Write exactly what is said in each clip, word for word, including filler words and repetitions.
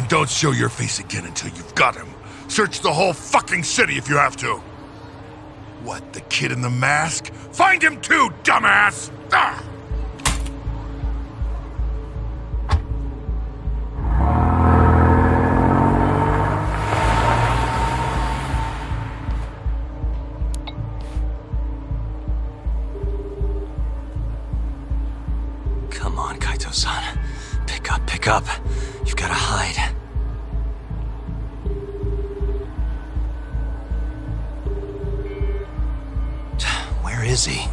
And don't show your face again until you've got him. Search the whole fucking city if you have to. What, the kid in the mask? Find him too, dumbass! Ah! Up. You've got to hide. Where is he?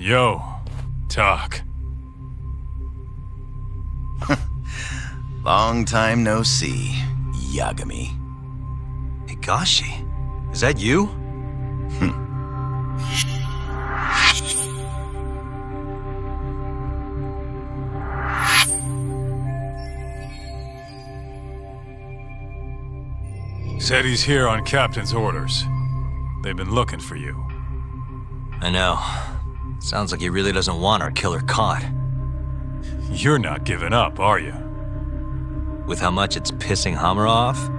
Yo, Doc. Long time no see, Yagami. Higashi, is that you? Said he's here on Captain's orders. They've been looking for you. I know. Sounds like he really doesn't want our killer caught. You're not giving up, are you? With how much it's pissing Hamura off?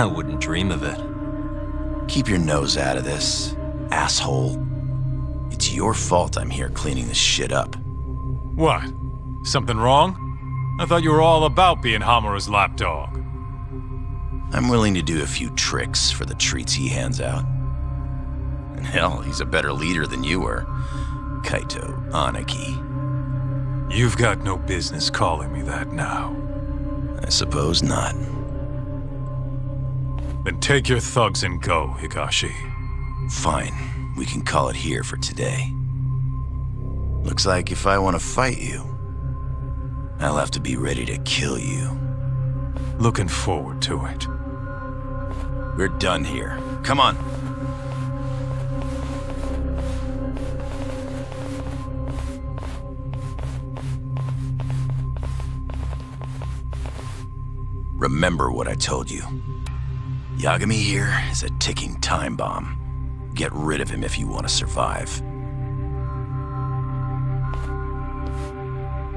I wouldn't dream of it. Keep your nose out of this, asshole. It's your fault I'm here cleaning this shit up. What? Something wrong? I thought you were all about being Hamura's lapdog. I'm willing to do a few tricks for the treats he hands out. Hell, he's a better leader than you were. Kaito, Anaki. You've got no business calling me that now. I suppose not. Then take your thugs and go, Higashi. Fine. We can call it here for today. Looks like if I want to fight you, I'll have to be ready to kill you. Looking forward to it. We're done here. Come on. Remember what I told you. Yagami here is a ticking time bomb. Get rid of him if you want to survive.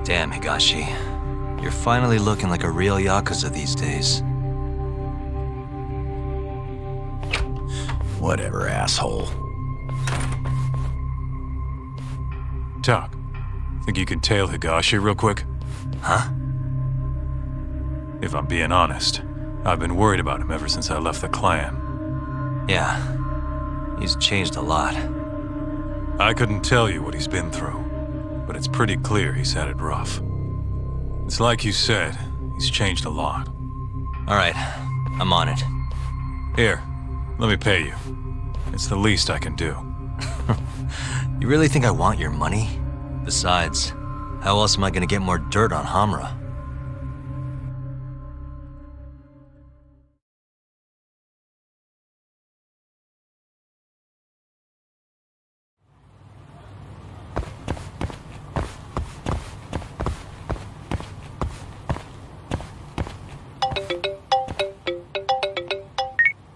Damn, Higashi. You're finally looking like a real Yakuza these days. Whatever, asshole. Doc, think you can tail Higashi real quick? Huh? If I'm being honest, I've been worried about him ever since I left the clan. Yeah, he's changed a lot. I couldn't tell you what he's been through, but it's pretty clear he's had it rough. It's like you said, he's changed a lot. All right, I'm on it. Here, let me pay you. It's the least I can do. You really think I want your money? Besides, how else am I gonna get more dirt on Hamura?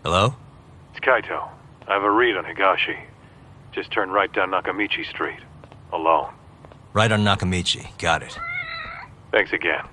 Hello? It's Kaito. I have a read on Higashi. Just turn right down Nakamichi Street. Alone. Right on Nakamichi. Got it. Thanks again.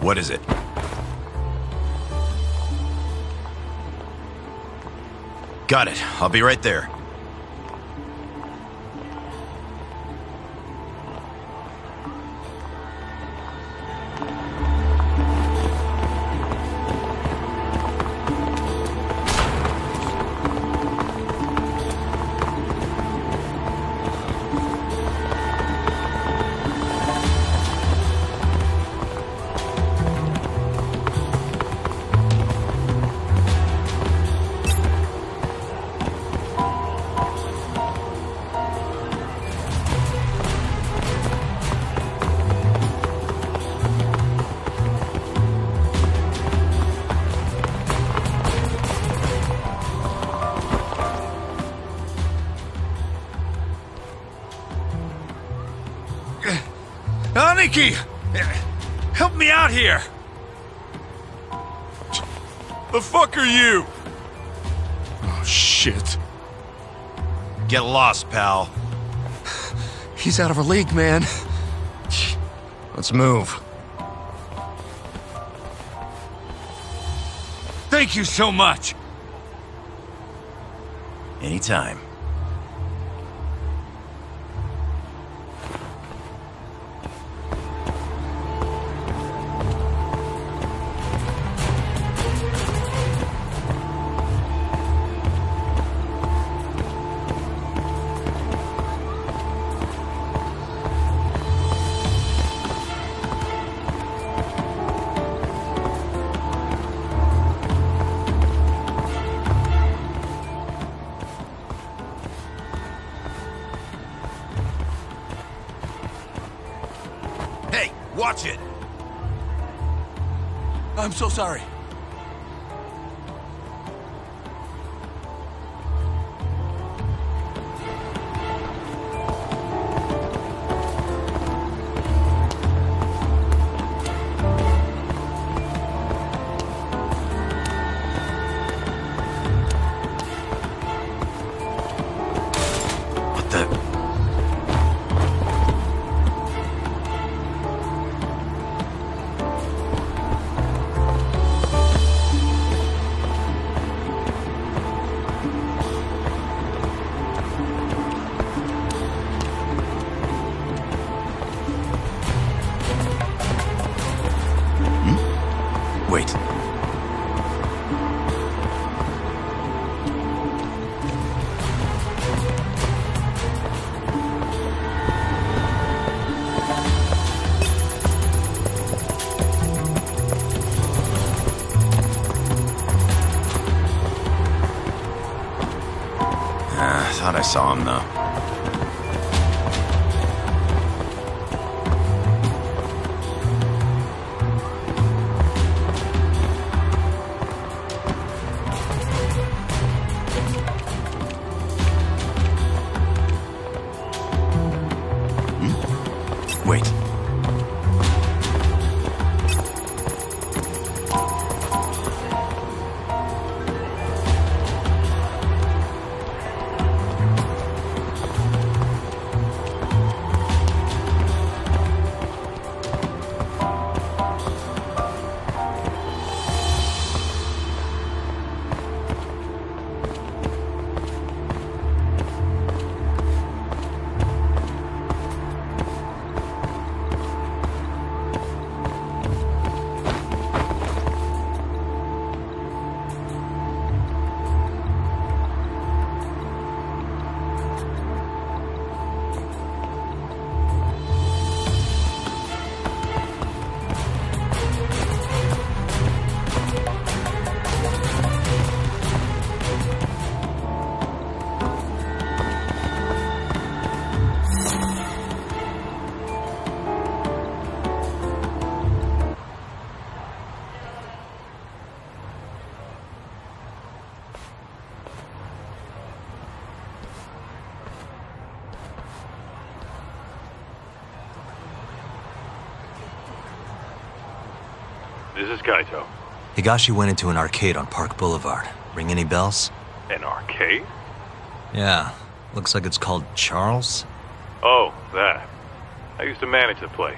What is it? Got it. I'll be right there. Help me out here! The fuck are you? Oh, shit. Get lost, pal. He's out of our league, man. Let's move. Thank you so much! Anytime. I'm so sorry. I saw him though. This is Kaito. Higashi went into an arcade on Park Boulevard. Ring any bells? An arcade? Yeah. Looks like it's called Charles. Oh, that. I used to manage the place.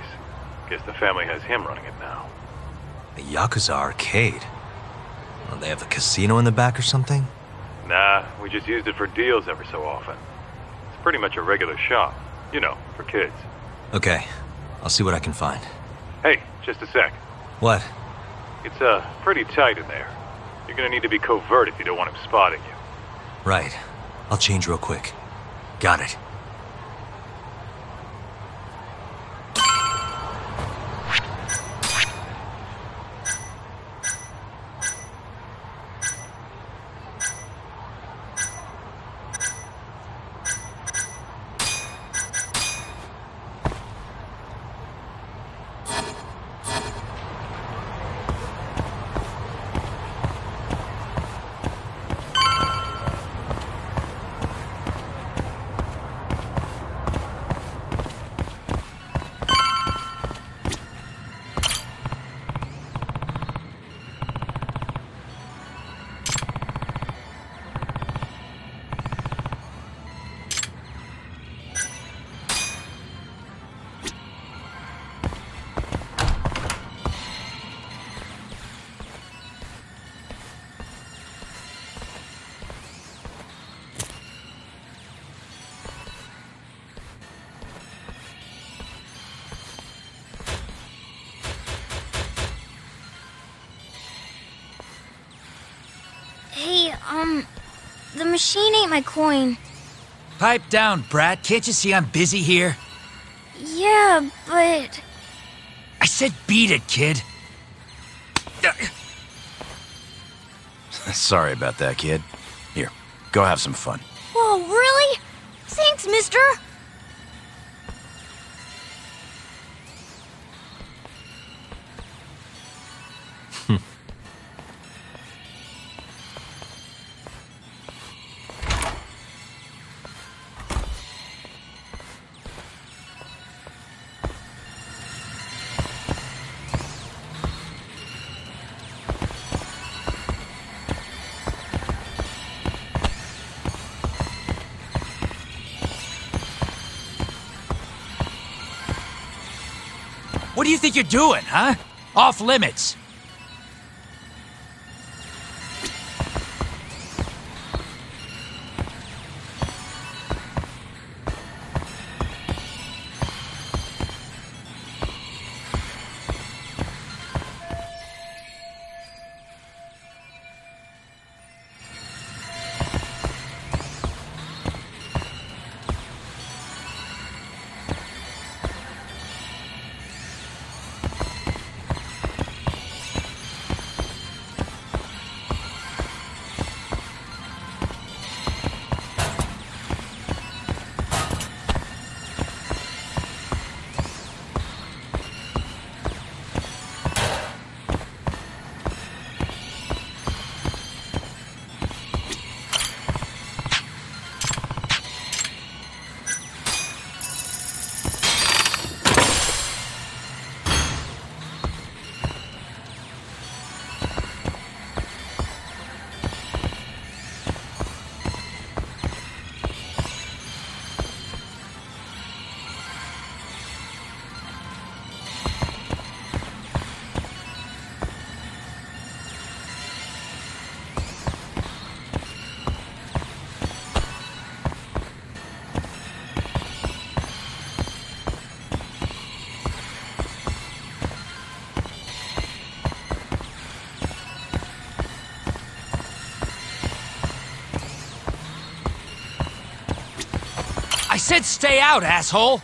Guess the family has him running it now. The Yakuza arcade. Don't they have a casino in the back or something? Nah, we just used it for deals ever so often. It's pretty much a regular shop. You know, for kids. Okay. I'll see what I can find. Hey, just a sec. What? It's, uh, pretty tight in there. You're gonna need to be covert if you don't want him spotting you. Right. I'll change real quick. Got it. The machine ain't my coin. Pipe down, brat. Can't you see I'm busy here? Yeah, but... I said beat it, kid. Sorry about that, kid. Here, go have some fun. Whoa, really? Thanks, mister. What do you think you're doing, huh? Off limits. I said stay out, asshole!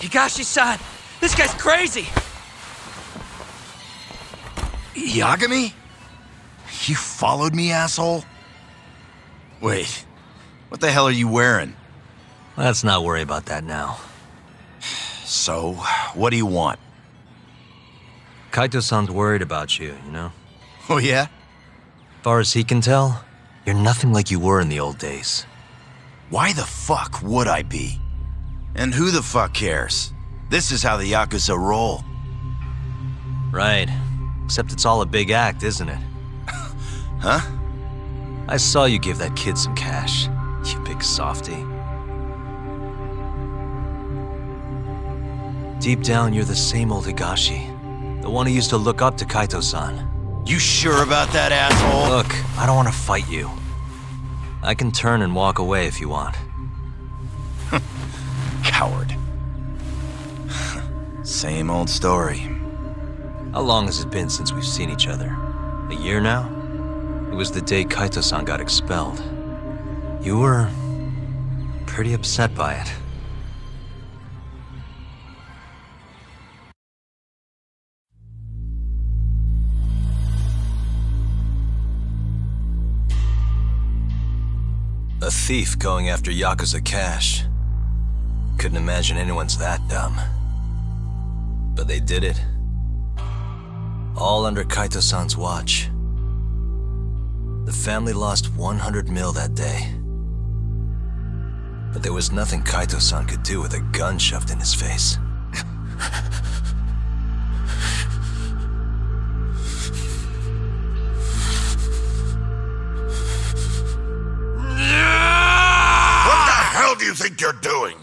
Higashi-san, this guy's crazy! Yagami? You followed me, asshole? Wait, what the hell are you wearing? Let's not worry about that now. So, what do you want? Kaito-san's worried about you, you know? Oh, yeah? Far as he can tell, you're nothing like you were in the old days. Why the fuck would I be? And who the fuck cares? This is how the Yakuza roll. Right. Except it's all a big act, isn't it? Huh? I saw you give that kid some cash, you big softy. Deep down, you're the same old Higashi. The one who used to look up to Kaito-san. You sure about that, asshole? Look, I don't want to fight you. I can turn and walk away if you want. Coward. Same old story. How long has it been since we've seen each other? A year now? It was the day Kaito-san got expelled. You were pretty upset by it. A thief going after Yakuza cash. Couldn't imagine anyone's that dumb. But they did it. All under Kaito-san's watch. The family lost one hundred mil that day. But there was nothing Kaito-san could do with a gun shoved in his face. What do you think you're doing?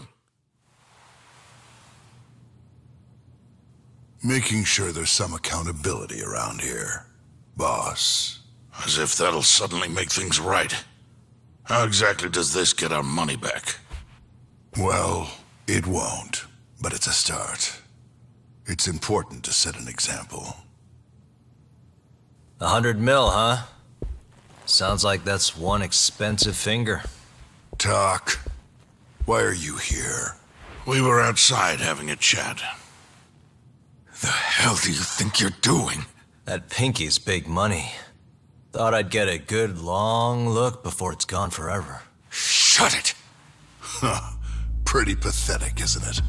Making sure there's some accountability around here, boss. As if that'll suddenly make things right. How exactly does this get our money back? Well, it won't, but it's a start. It's important to set an example. A hundred mil, huh? Sounds like that's one expensive finger. Talk. Why are you here? We were outside having a chat. The hell do you think you're doing? That pinky's big money. Thought I'd get a good long look before it's gone forever. Shut it! Huh. Pretty pathetic, isn't it?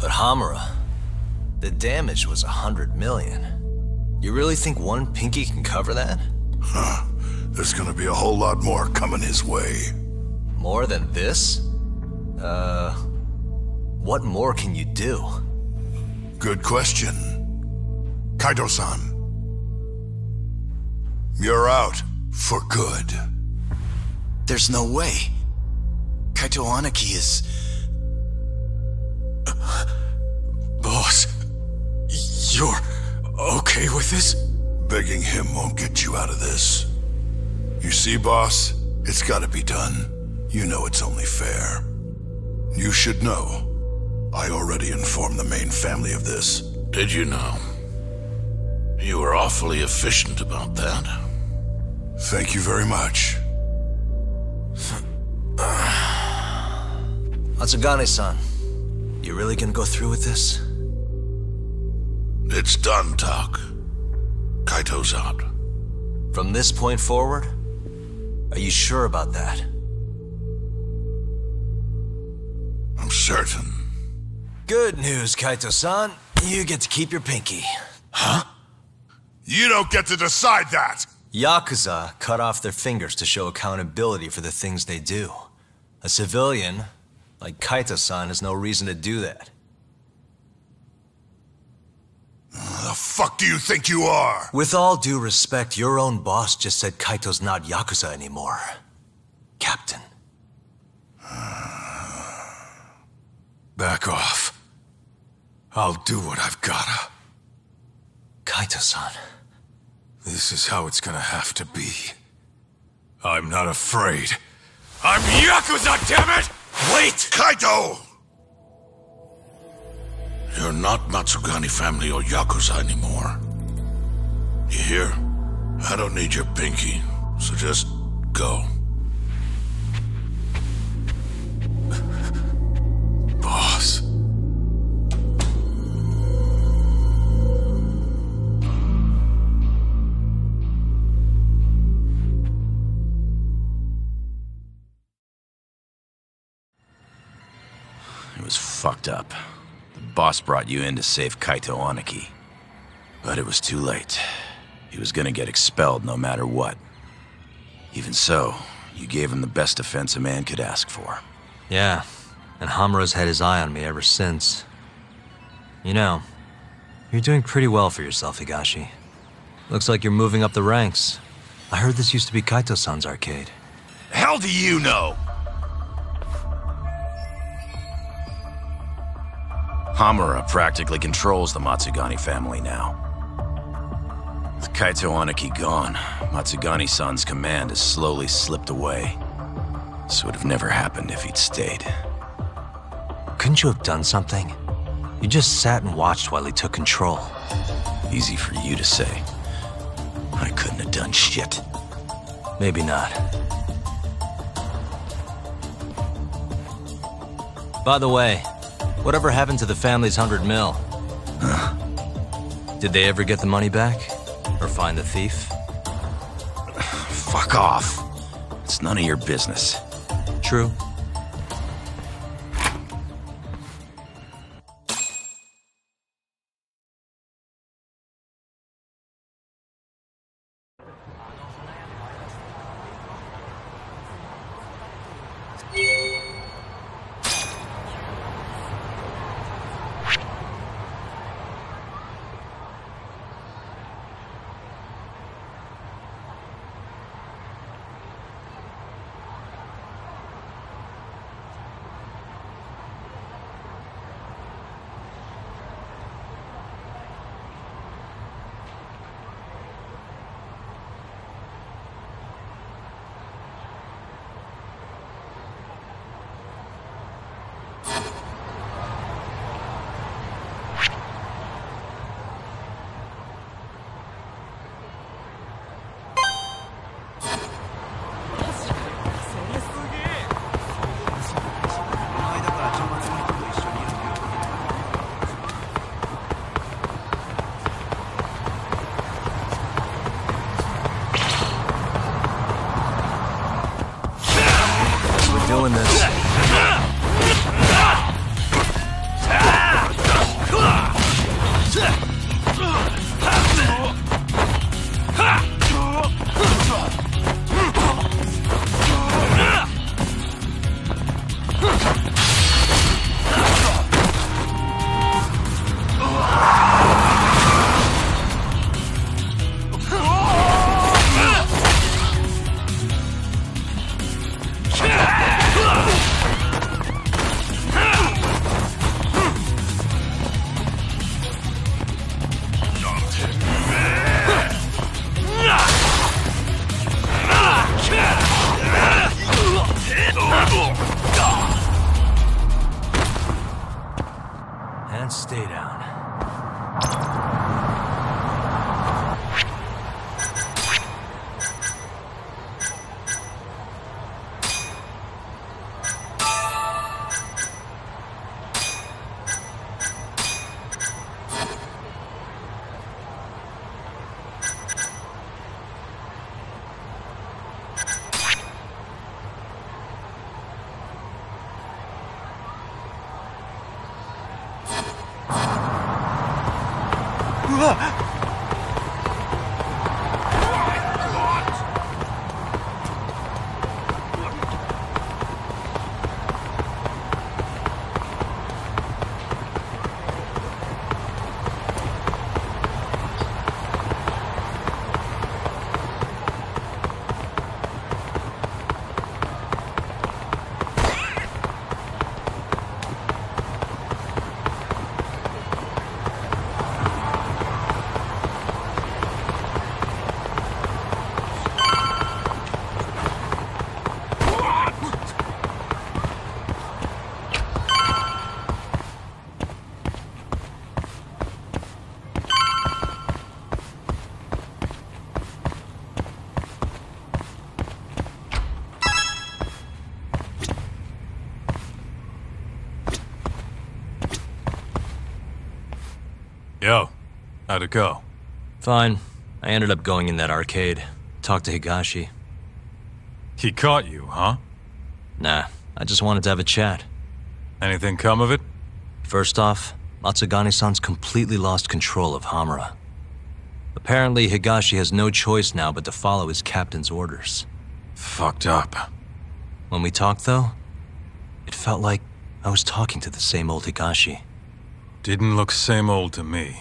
But Hamura, the damage was a hundred million. You really think one pinky can cover that? Huh. There's gonna be a whole lot more coming his way. More than this? Uh, what more can you do? Good question. Kaito-san. You're out for good. There's no way. Kaito Aniki is... Uh, boss, you're okay with this? Begging him won't get you out of this. You see, boss, it's gotta be done. You know it's only fair. You should know. I already informed the main family of this. Did you know? You were awfully efficient about that. Thank you very much. Matsugane-san, you really gonna go through with this? It's done, Tak. Kaito's out. From this point forward? Are you sure about that? I'm certain. Good news, Kaito-san. You get to keep your pinky. Huh? You don't get to decide that! Yakuza cut off their fingers to show accountability for the things they do. A civilian, like Kaito-san, has no reason to do that. The fuck do you think you are? With all due respect, your own boss just said Kaito's not Yakuza anymore. Captain. Back off. I'll do what I've gotta. Kaito-san. This is how it's gonna have to be. I'm not afraid. I'm Yakuza, dammit! Wait! Kaito! You're not Matsugane family or Yakuza anymore. You hear? I don't need your pinky, so just go. Boss. It was fucked up. The boss brought you in to save Kaito Aniki. But it was too late. He was gonna get expelled no matter what. Even so, you gave him the best defense a man could ask for. Yeah, and Hamura's had his eye on me ever since. You know, you're doing pretty well for yourself, Higashi. Looks like you're moving up the ranks. I heard this used to be Kaito-san's arcade. Hell do you know? Hamura practically controls the Matsugane family now. With Kaito Aniki gone, Matsugane-san's command has slowly slipped away. This would have never happened if he'd stayed. Couldn't you have done something? You just sat and watched while he took control. Easy for you to say. I couldn't have done shit. Maybe not. By the way, whatever happened to the family's hundred mil? Huh? Did they ever get the money back? Or find the thief? Fuck off. It's none of your business. True. Yo, how'd it go? Fine. I ended up going in that arcade. Talked to Higashi. He caught you, huh? Nah, I just wanted to have a chat. Anything come of it? First off, Matsugane-san's completely lost control of Hamura. Apparently, Higashi has no choice now but to follow his captain's orders. Fucked up. When we talked, though, it felt like I was talking to the same old Higashi. Didn't look same old to me.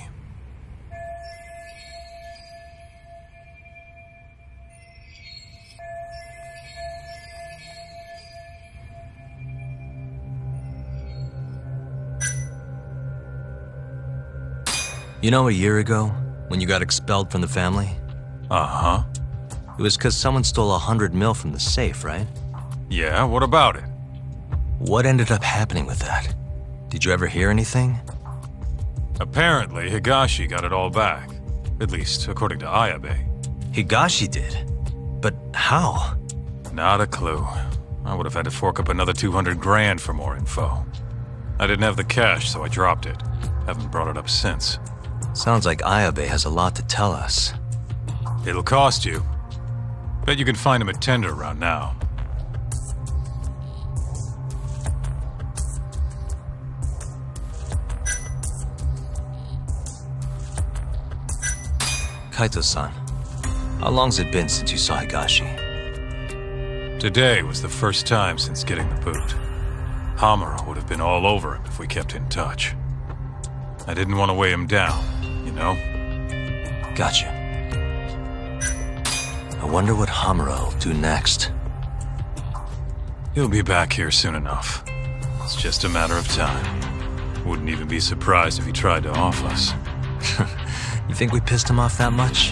You know, a year ago, when you got expelled from the family? Uh-huh. It was because someone stole a hundred mil from the safe, right? Yeah, what about it? What ended up happening with that? Did you ever hear anything? Apparently, Higashi got it all back. At least, according to Ayabe. Higashi did? But how? Not a clue. I would have had to fork up another two hundred grand for more info. I didn't have the cash, so I dropped it. Haven't brought it up since. Sounds like Ayabe has a lot to tell us. It'll cost you. Bet you can find him at Tenda around now. Kaito-san, how long's it been since you saw Higashi? Today was the first time since getting the boot. Hamura would have been all over him if we kept in touch. I didn't want to weigh him down, you know? Gotcha. I wonder what Hamura will do next. He'll be back here soon enough. It's just a matter of time. Wouldn't even be surprised if he tried to off us. You think we pissed him off that much?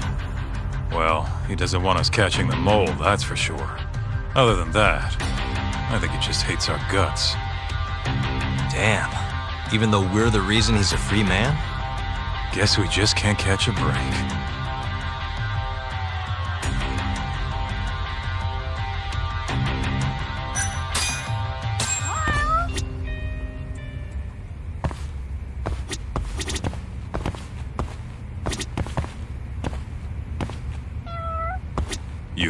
Well, he doesn't want us catching the mole, that's for sure. Other than that, I think he just hates our guts. Damn. Even though we're the reason he's a free man? Guess we just can't catch a break.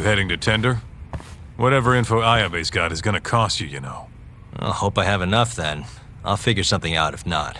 Heading to Tenda? Whatever info Ayabe's got is gonna cost you, you know. I hope I have enough then. I'll figure something out if not.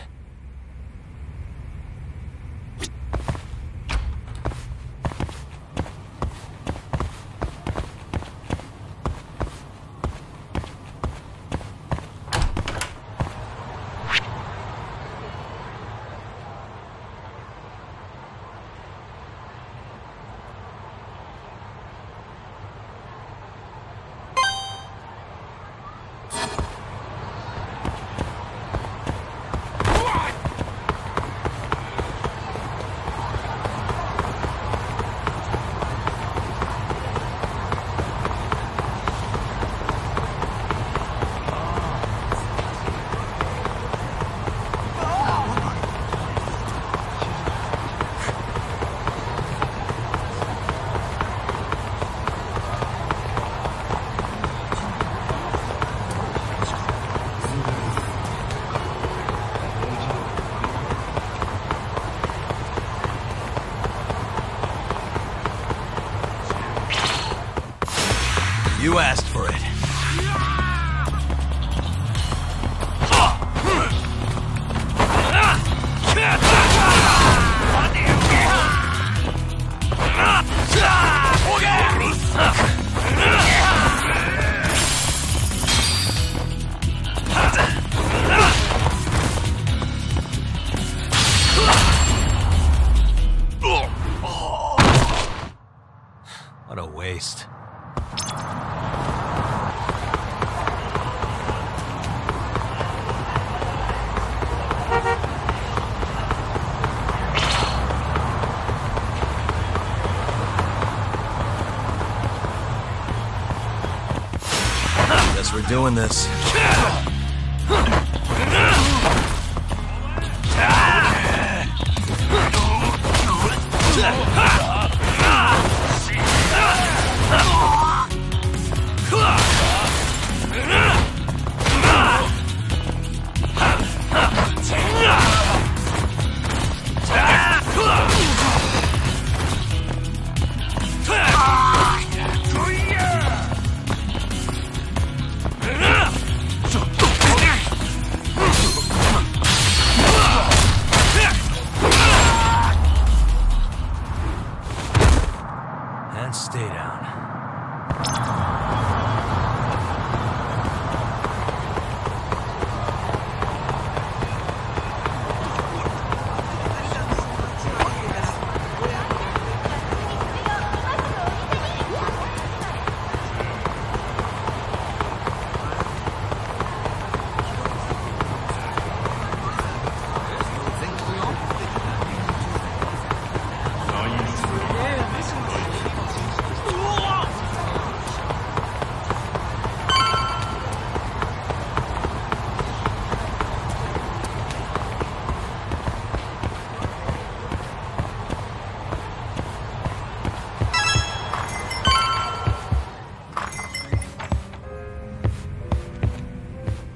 You asked for it. What a waste. We're doing this. Stay down.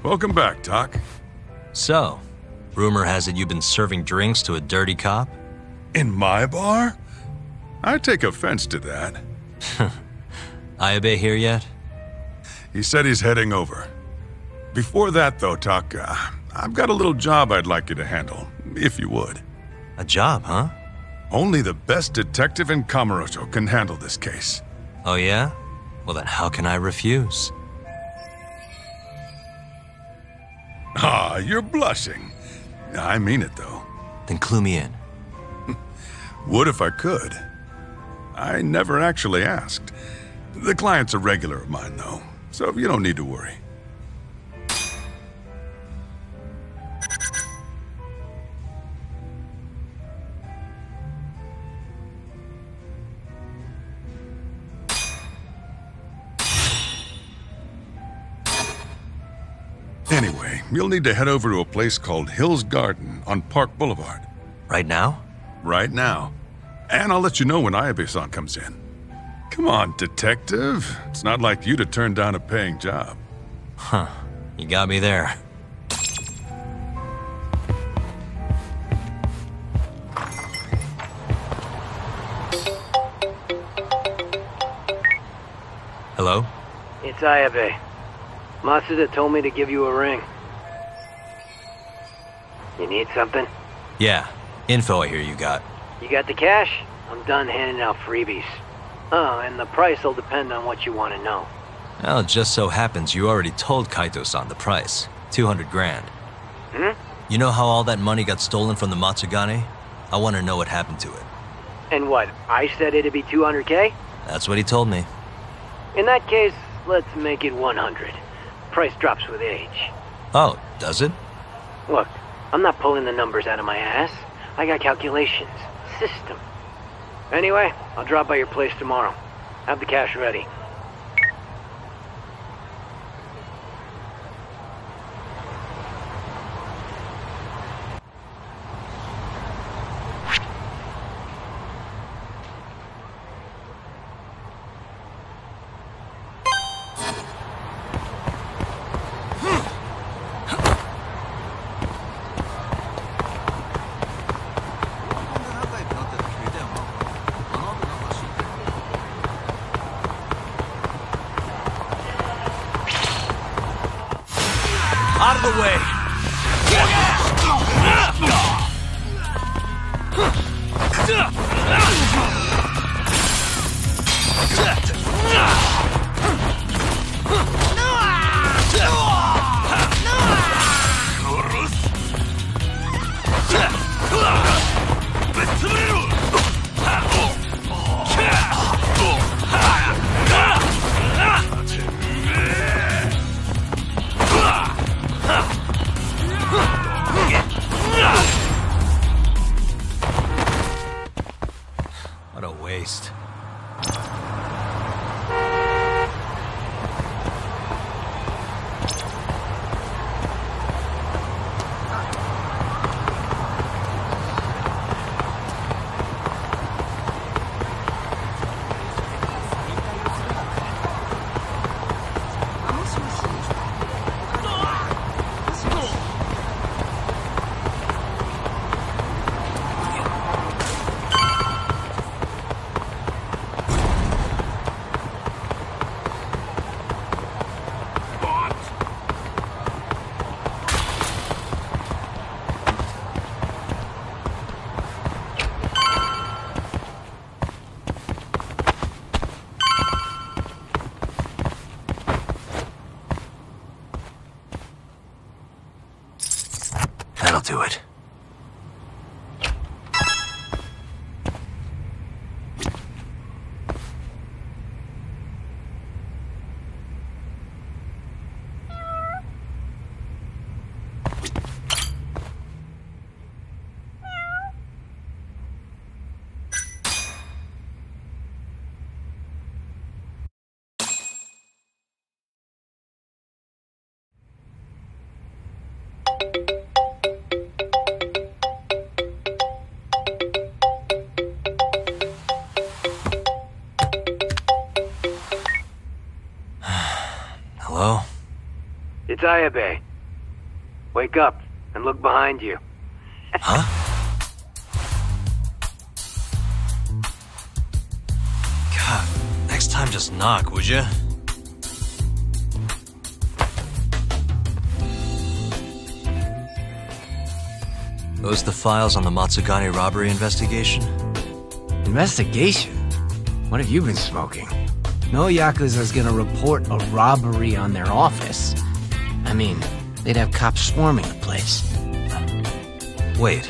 Welcome back, Doc. So, rumor has it you've been serving drinks to a dirty cop? In my bar? I take offense to that. Ayabe here yet? He said he's heading over. Before that, though, Doc, uh, I've got a little job I'd like you to handle, if you would. A job, huh? Only the best detective in Kamurocho can handle this case. Oh, yeah? Well, then how can I refuse? Ah, you're blushing. I mean it, though. Then clue me in. Would if I could. I never actually asked. The client's a regular of mine, though, so you don't need to worry. Anyway, you'll need to head over to a place called Hill's Garden on Park Boulevard. Right now? Right now. And I'll let you know when Ayabe-san comes in. Come on, detective. It's not like you to turn down a paying job. Huh. You got me there. Hello? It's Ayabe. Masuda told me to give you a ring. You need something? Yeah. Info I hear you got. You got the cash? I'm done handing out freebies. Oh, and the price will depend on what you want to know. Well, it just so happens you already told Kaito-san the price. two hundred grand. Hmm? You know how all that money got stolen from the Matsugane? I want to know what happened to it. And what? I said it'd be two hundred K? That's what he told me. In that case, let's make it one hundred. Price drops with age. Oh, does it? Look, I'm not pulling the numbers out of my ass. I got calculations. System. Anyway, I'll drop by your place tomorrow. Have the cash ready. It's Ayabe. Wake up and look behind you. Huh? God, next time just knock, would you? Those the files on the Matsugane robbery investigation? Investigation? What have you been smoking? No Yakuza's gonna report a robbery on their office. I mean, they'd have cops swarming the place. Wait.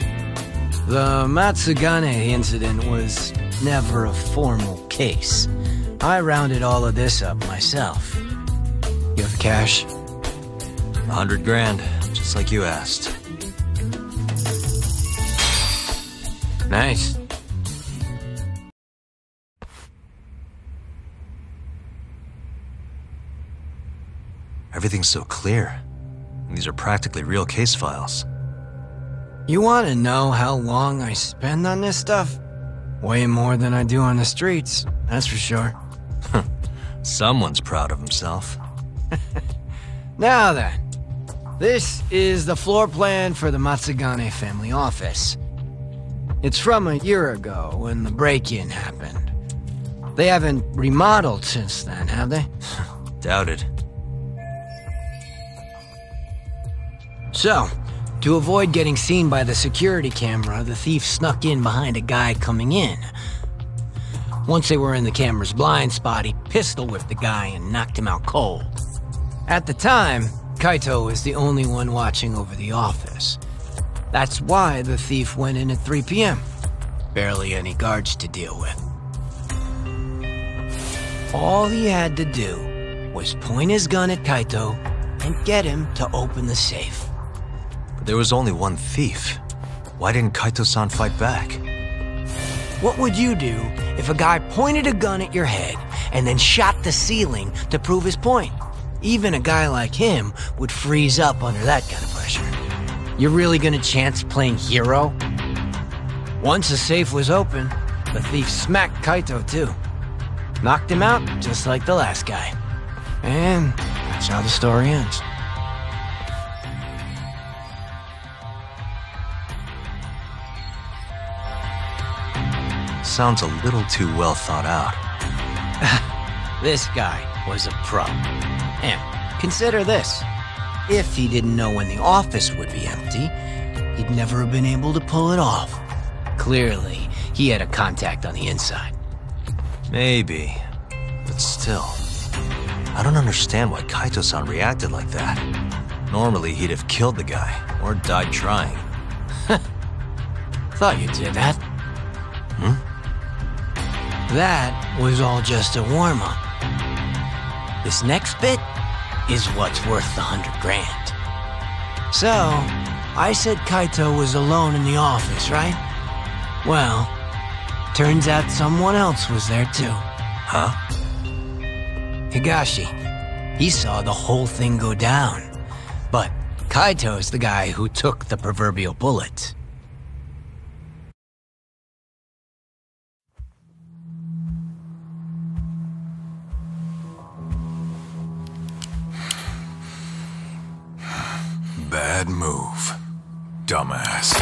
The Matsugane incident was never a formal case. I rounded all of this up myself. You have cash? A hundred grand, just like you asked. Nice. Everything's so clear. These are practically real case files. You want to know how long I spend on this stuff? Way more than I do on the streets, that's for sure. Someone's proud of himself. Now then, this is the floor plan for the Matsugane family office. It's from a year ago, when the break-in happened. They haven't remodeled since then, have they? Doubt it. So, to avoid getting seen by the security camera, the thief snuck in behind a guy coming in. Once they were in the camera's blind spot, he pistol-whipped the guy and knocked him out cold. At the time, Kaito was the only one watching over the office. That's why the thief went in at three p m Barely any guards to deal with. All he had to do was point his gun at Kaito and get him to open the safe. But there was only one thief. Why didn't Kaito-san fight back? What would you do if a guy pointed a gun at your head and then shot the ceiling to prove his point? Even a guy like him would freeze up under that kind of pressure. You're really gonna chance playing hero? Once the safe was open, the thief smacked Kaito too. Knocked him out, just like the last guy. And that's how the story ends. Sounds a little too well thought out. This guy was a pro. And consider this. If he didn't know when the office would be empty, he'd never have been able to pull it off. Clearly, he had a contact on the inside. Maybe, but still. I don't understand why Kaito-san reacted like that. Normally, he'd have killed the guy, or died trying. Thought you did that. Hmm? That was all just a warm-up. This next bit is what's worth the hundred grand. So, I said Kaito was alone in the office, right? Well, turns out someone else was there too. Huh? Higashi. He saw the whole thing go down. But Kaito's the guy who took the proverbial bullet. Bad move, dumbass.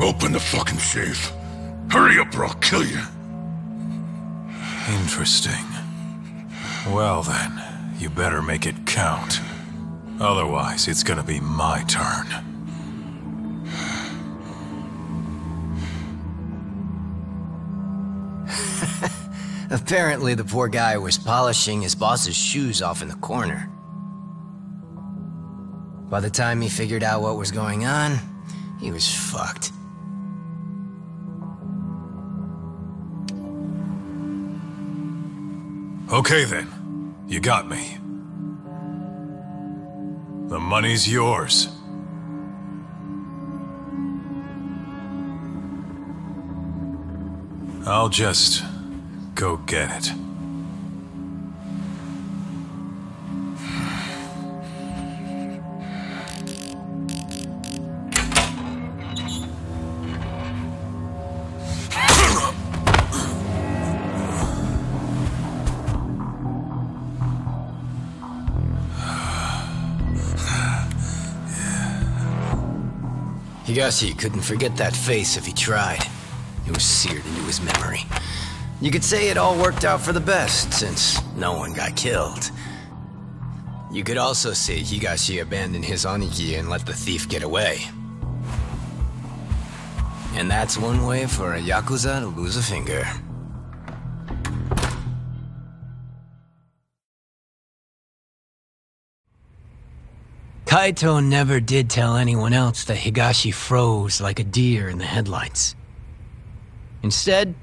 Open the fucking safe. Hurry up or I'll kill you. Interesting. Well then, you better make it count. Otherwise, it's gonna be my turn. Apparently, the poor guy was polishing his boss's shoes off in the corner. By the time he figured out what was going on, he was fucked. Okay then, you got me. The money's yours. I'll just... go get it. Higashi couldn't forget that face if he tried. It was seared into his memory. You could say it all worked out for the best, since no one got killed. You could also say Higashi abandoned his Oniki and let the thief get away. And that's one way for a Yakuza to lose a finger. Kaito never did tell anyone else that Higashi froze like a deer in the headlights. Instead,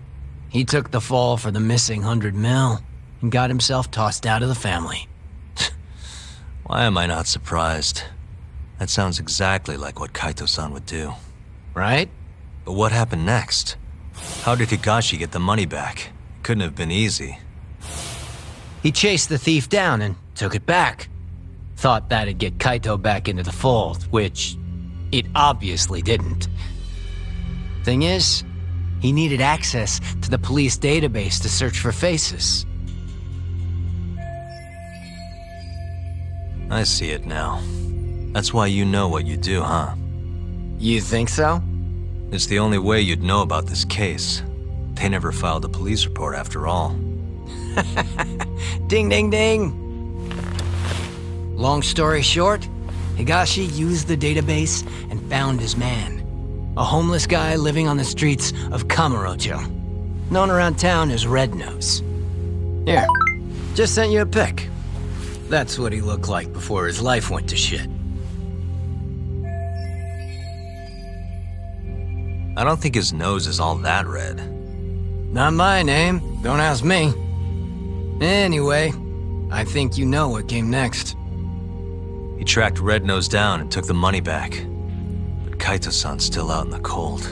he took the fall for the missing hundred mil and got himself tossed out of the family. Why am I not surprised? That sounds exactly like what Kaito-san would do. Right? But what happened next? How did Higashi get the money back? It couldn't have been easy. He chased the thief down and took it back. Thought that'd get Kaito back into the fold, which it obviously didn't. Thing is, he needed access to the police database to search for faces. I see it now. That's why you know what you do, huh? You think so? It's the only way you'd know about this case. They never filed a police report after all. Ding, ding, ding! Long story short, Higashi used the database and found his man. A homeless guy living on the streets of Kamurocho, known around town as Red Nose. Here, just sent you a pic. That's what he looked like before his life went to shit. I don't think his nose is all that red. Not my name, don't ask me. Anyway, I think you know what came next. He tracked Red Nose down and took the money back. But Kaito-san's still out in the cold.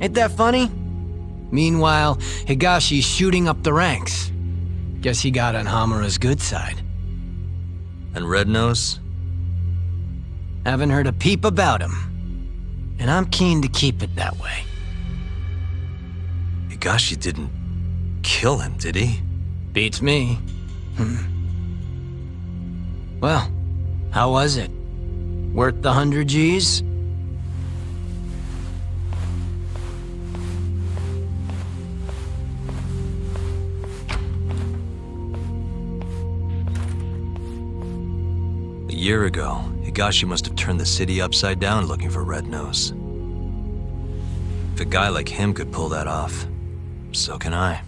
Ain't that funny? Meanwhile, Higashi's shooting up the ranks. Guess he got on Hamura's good side. And Red Nose? Haven't heard a peep about him. And I'm keen to keep it that way. Higashi didn't kill him, did he? Beats me. Hmm. Well. How was it? Worth the hundred G's? A year ago, Higashi must have turned the city upside down looking for Red Nose. If a guy like him could pull that off, so can I.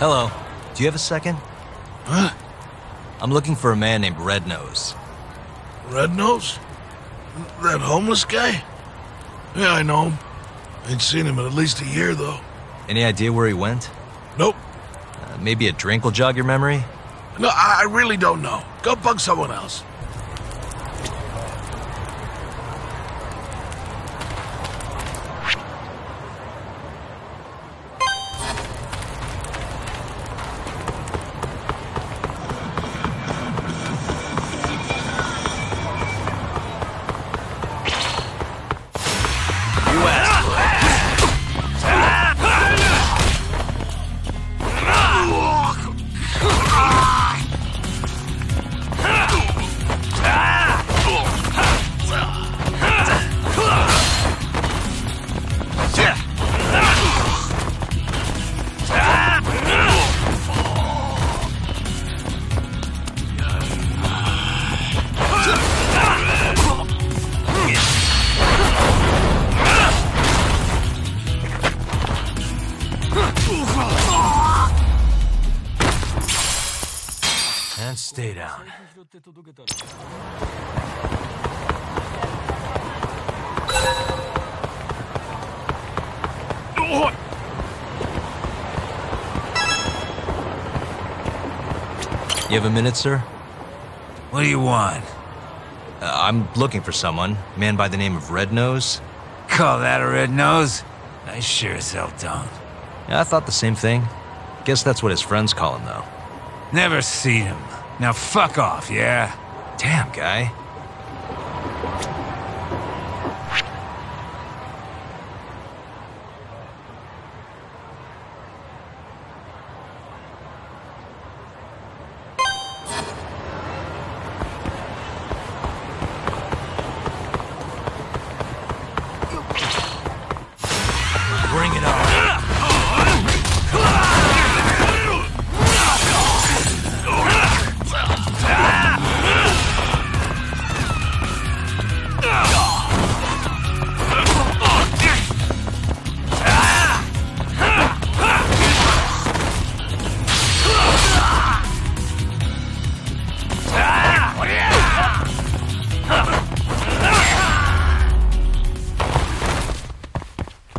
Hello. Do you have a second? Huh? I'm looking for a man named Red Nose. Red Nose? That homeless guy? Yeah, I know him. I ain't seen him in at least a year, though. Any idea where he went? Nope. Uh, maybe a drink will jog your memory? No, I really don't know. Go bug someone else. Let's stay down. Oh! You have a minute, sir? What do you want? Uh, I'm looking for someone. A man by the name of Red Nose. Call that a red nose? I sure as hell don't. Yeah, I thought the same thing. Guess that's what his friends call him, though. Never seen him. Now fuck off, yeah? Damn, guy.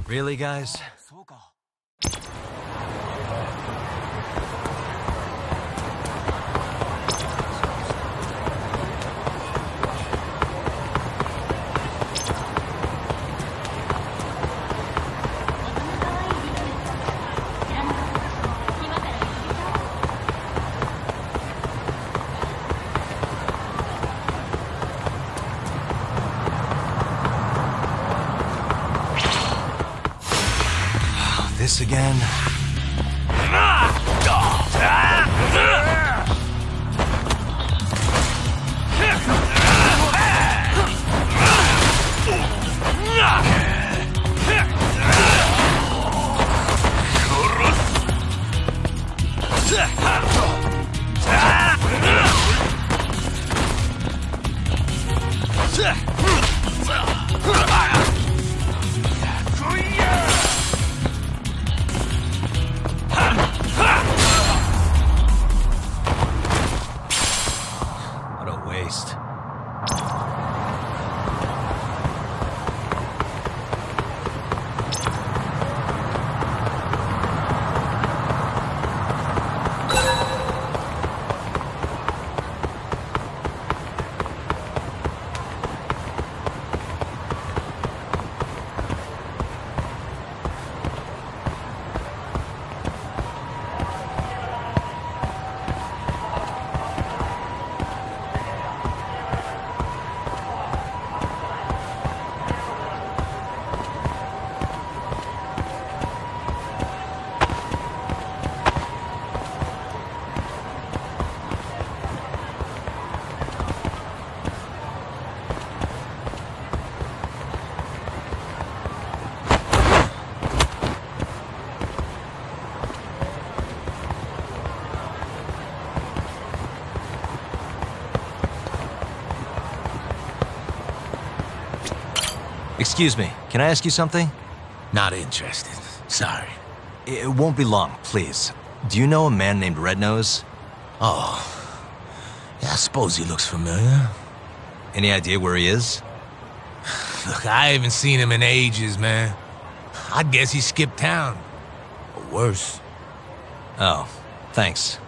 Really, guys? Again. Excuse me, can I ask you something? Not interested. Sorry. It won't be long, please. Do you know a man named Red Nose? Oh. Yeah, I suppose he looks familiar. Any idea where he is? Look, I haven't seen him in ages, man. I'd guess he skipped town. Or worse. Oh, thanks.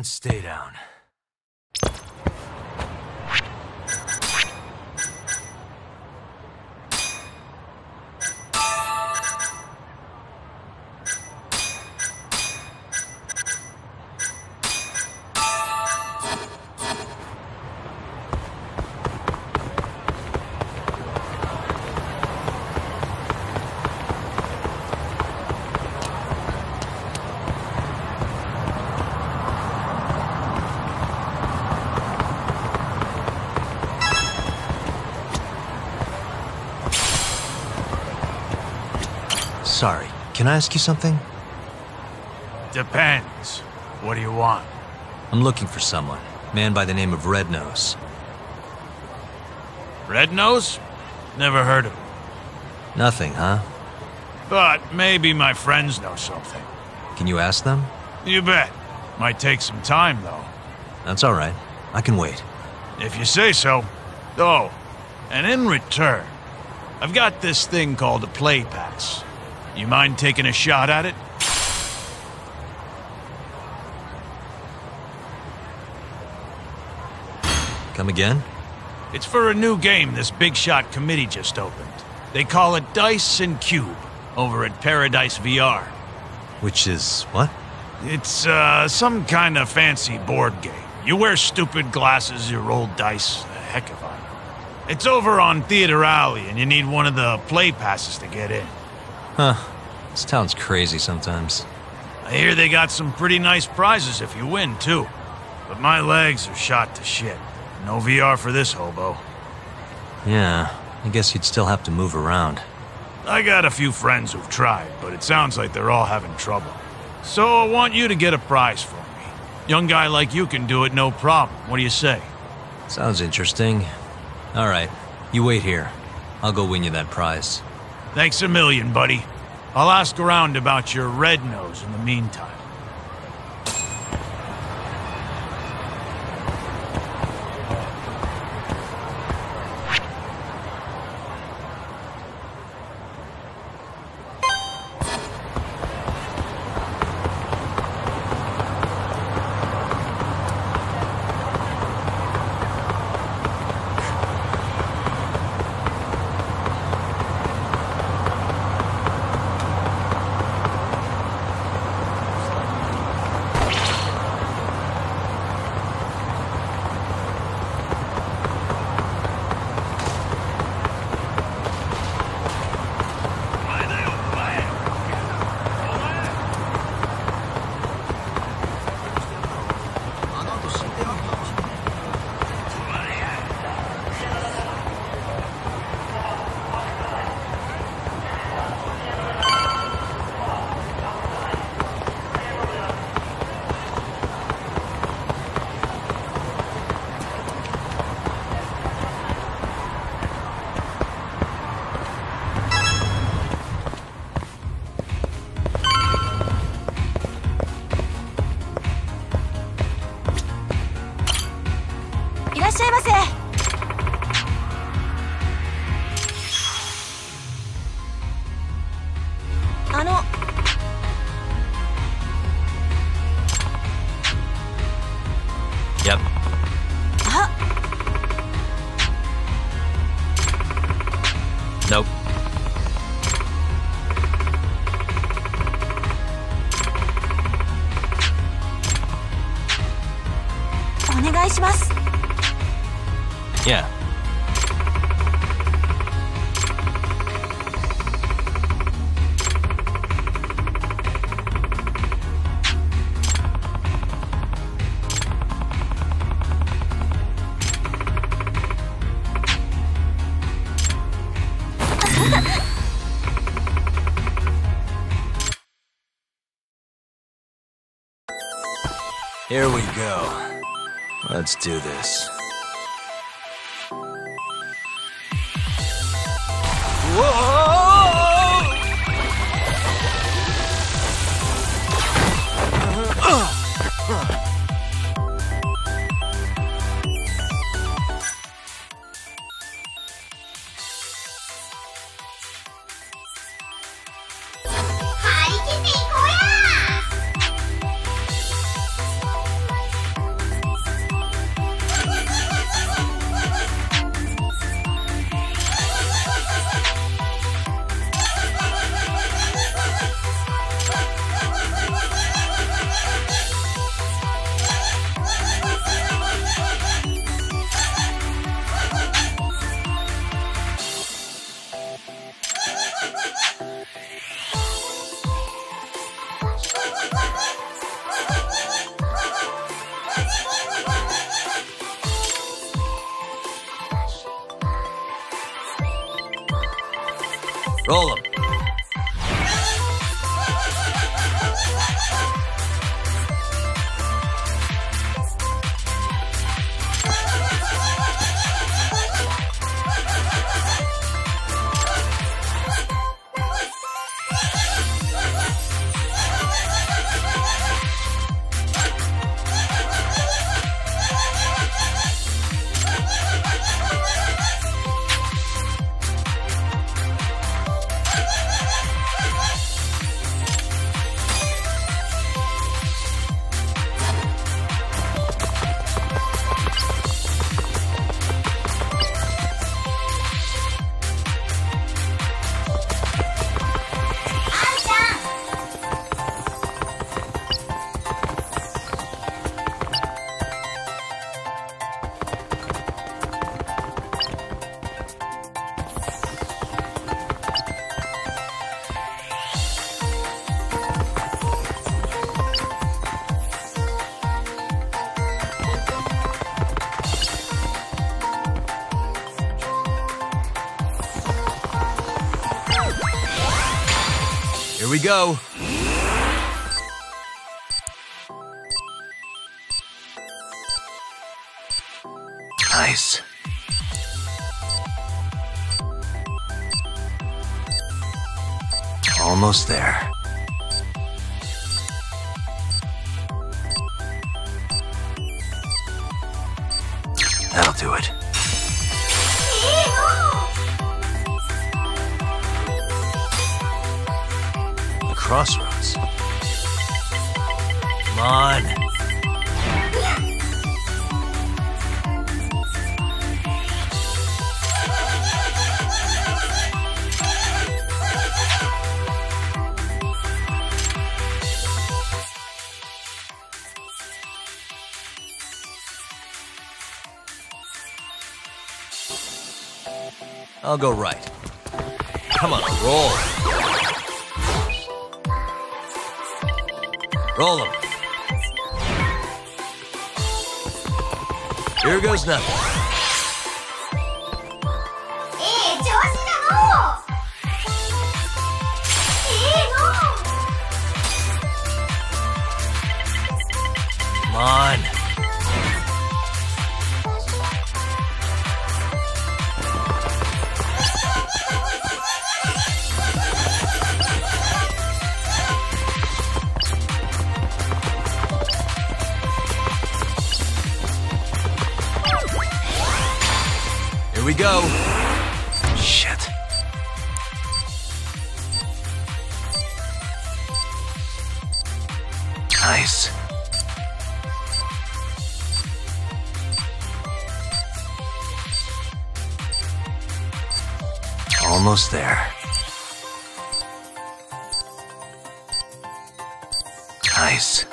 Stay down. Sorry, can I ask you something? Depends. What do you want? I'm looking for someone. Man by the name of Red Nose. Red Nose? Never heard of him. Nothing, huh? But maybe my friends know something. Can you ask them? You bet. Might take some time, though. That's all right. I can wait. If you say so. Oh, and in return, I've got this thing called a play pass. You mind taking a shot at it? Come again? It's for a new game this Big Shot committee just opened. They call it Dice and Cube, over at Paradise V R. Which is what? It's, uh, some kind of fancy board game. You wear stupid glasses, you roll dice, the heck of it. It's over on Theater Alley, and you need one of the play passes to get in. Huh. This town's crazy sometimes. I hear they got some pretty nice prizes if you win, too. But my legs are shot to shit. No V R for this hobo. Yeah, I guess you'd still have to move around. I got a few friends who've tried, but it sounds like they're all having trouble. So I want you to get a prize for me. Young guy like you can do it no problem. What do you say? Sounds interesting. All right, you wait here. I'll go win you that prize. Thanks a million, buddy. I'll ask around about your Red Nose in the meantime. Here we go. Let's do this. Roll 'em. Here we go. Nice. Almost there. That'll do it. The crossroads. Come on. I'll go right. Come on, roll. Roll them. Here goes nothing. Come on. We go. Shit. Nice. Almost there. Nice.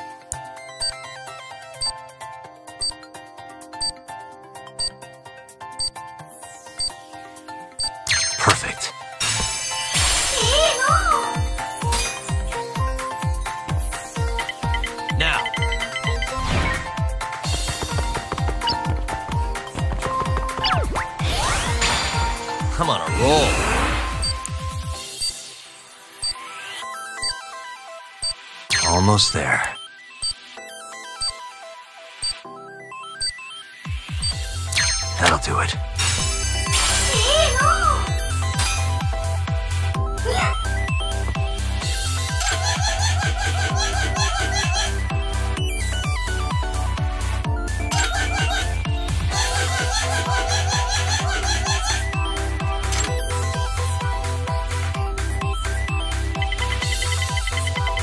Almost there. That'll do it.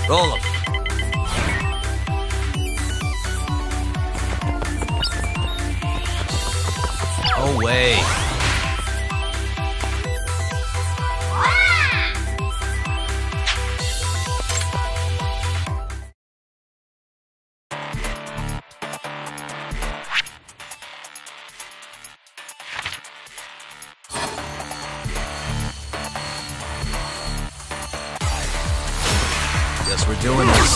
Roll them. Way. Guess we're doing this.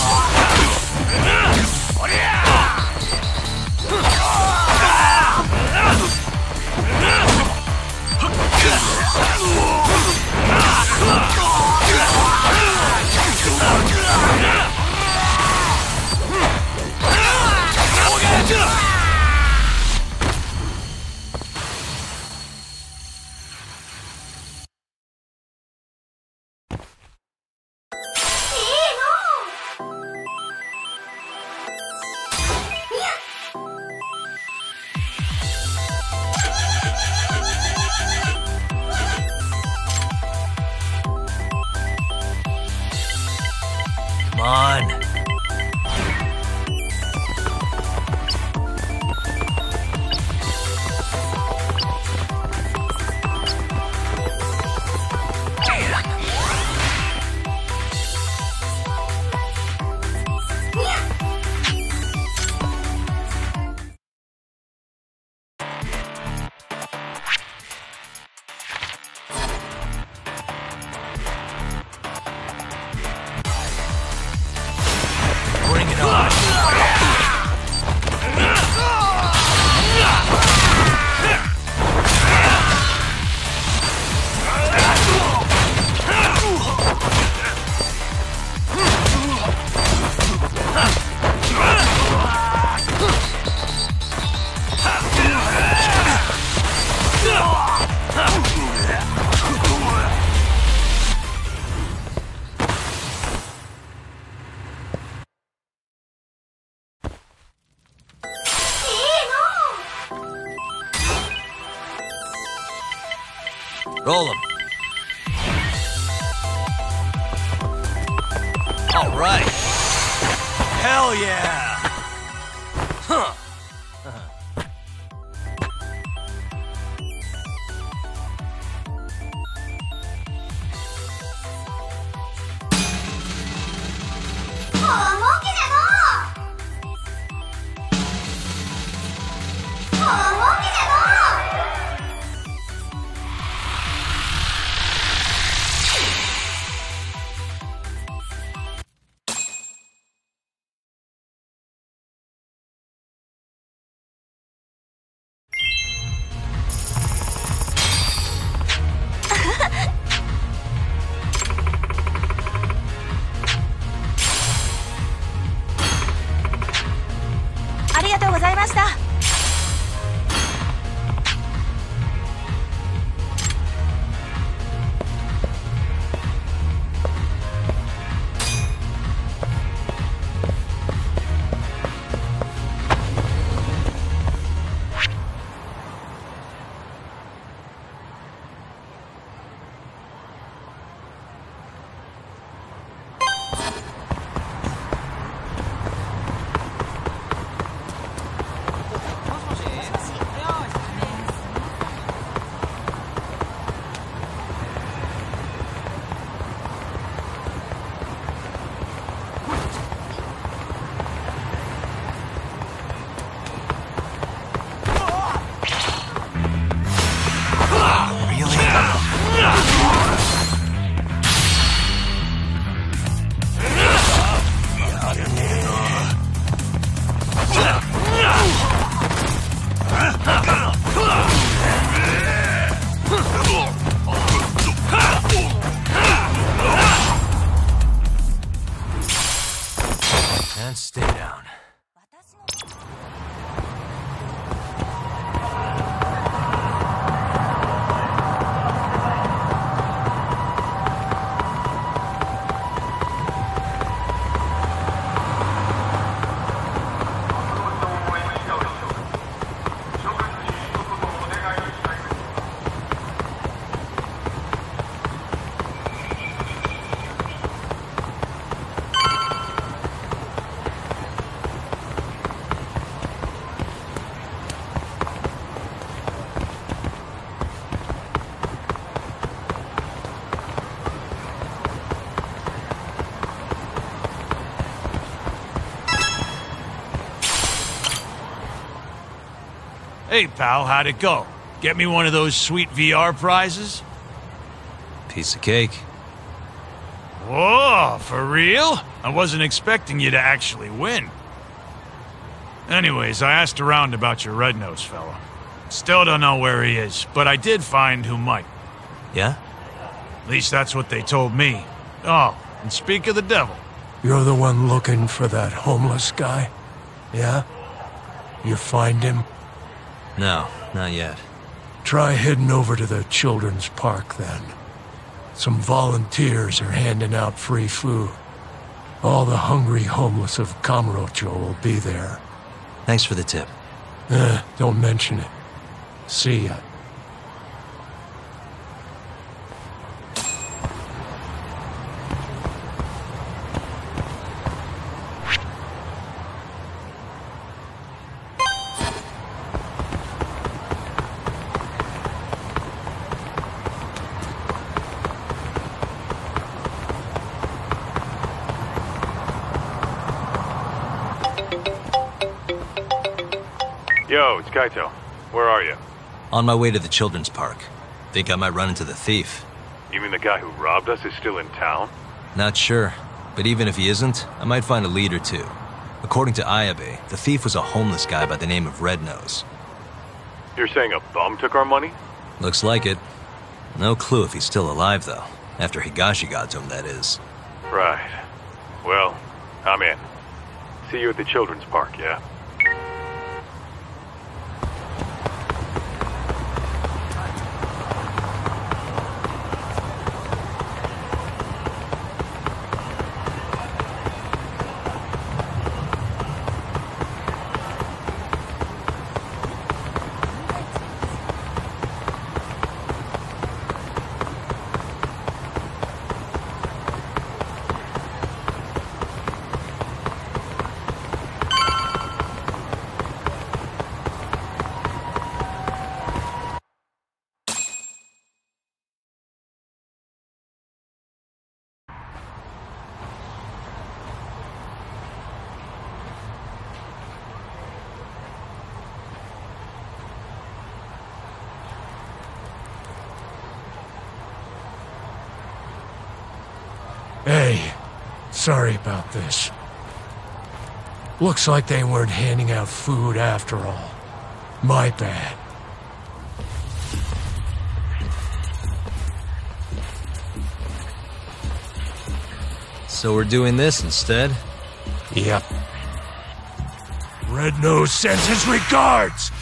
Roll them. All right. Hell yeah. Huh. Hey, pal, how'd it go? Get me one of those sweet V R prizes? Piece of cake. Whoa, for real? I wasn't expecting you to actually win. Anyways, I asked around about your Red Nose fella. Still don't know where he is, but I did find who might. Yeah? At least that's what they told me. Oh, and speak of the devil. You're the one looking for that homeless guy? Yeah? You find him? No, not yet. Try heading over to the children's park, then. Some volunteers are handing out free food. All the hungry homeless of Kamurocho will be there. Thanks for the tip. Eh, don't mention it. See ya. Yo, it's Kaito. Where are you? On my way to the children's park. Think I might run into the thief. You mean the guy who robbed us is still in town? Not sure. But even if he isn't, I might find a lead or two. According to Ayabe, the thief was a homeless guy by the name of Red Nose. You're saying a bum took our money? Looks like it. No clue if he's still alive, though. After Higashi got to him, that is. Right. Well, I'm in. See you at the children's park, yeah? Hey, sorry about this. Looks like they weren't handing out food after all. My bad. So we're doing this instead? Yep. Red Nose sends his regards!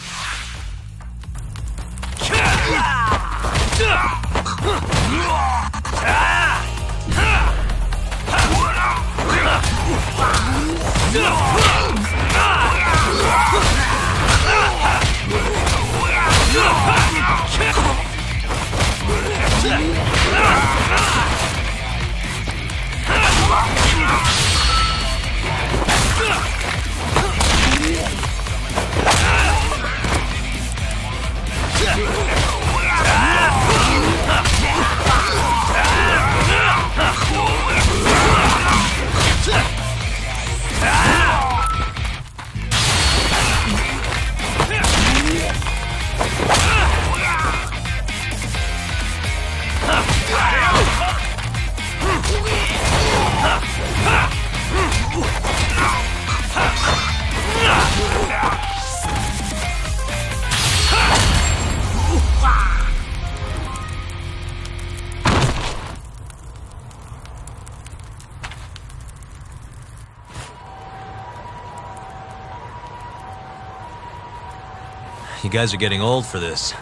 You guys are getting old for this.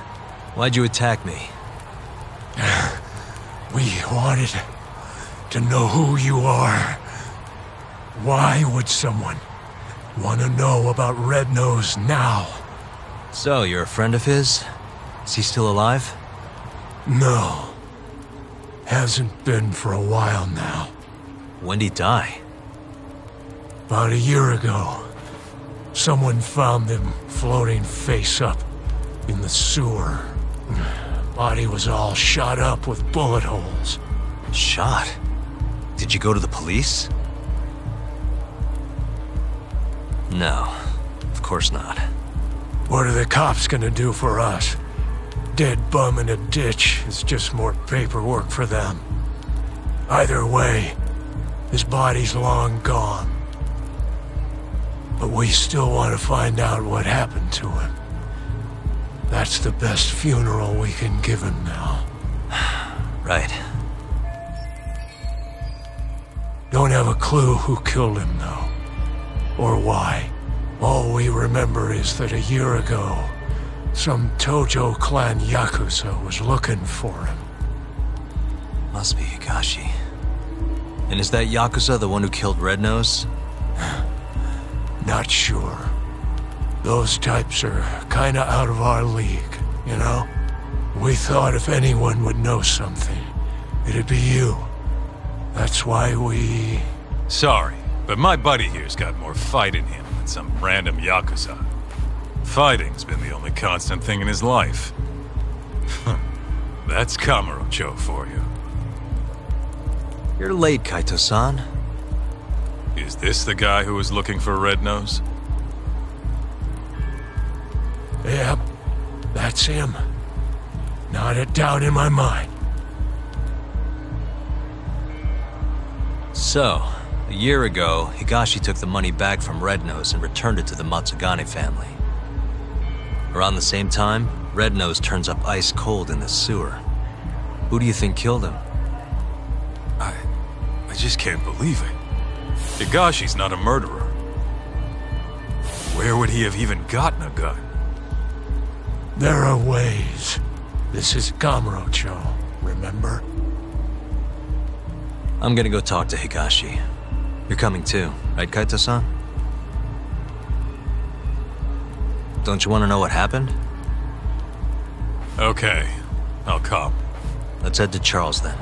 Why'd you attack me? We wanted to know who you are. Why would someone want to know about Red Nose now? So, you're a friend of his? Is he still alive? No. Hasn't been for a while now. When'd he die? About a year ago. Someone found him floating face up in the sewer. Body was all shot up with bullet holes. Shot? Did you go to the police? No, of course not. What are the cops gonna do for us? Dead bum in a ditch is just more paperwork for them. Either way, his body's long gone. But we still want to find out what happened to him. That's the best funeral we can give him now. Right. Don't have a clue who killed him, though. Or why. All we remember is that a year ago, some Tojo clan Yakuza was looking for him. Must be Higashi. And is that Yakuza the one who killed Red Nose? Not sure. Those types are kinda out of our league, you know? We thought if anyone would know something, it'd be you. That's why we... Sorry, but my buddy here's got more fight in him than some random Yakuza. Fighting's been the only constant thing in his life. That's Kamurocho for you. You're late, Kaito-san. Is this the guy who was looking for Red Nose? Yep, that's him. Not a doubt in my mind. So, a year ago, Higashi took the money back from Red Nose and returned it to the Matsugane family. Around the same time, Red Nose turns up ice cold in the sewer. Who do you think killed him? I... I just can't believe it. Higashi's not a murderer. Where would he have even gotten a gun? There are ways. This is Kamurocho, remember? I'm gonna go talk to Higashi. You're coming too, right, Kaito-san? Don't you want to know what happened? Okay, I'll come. Let's head to Charles then.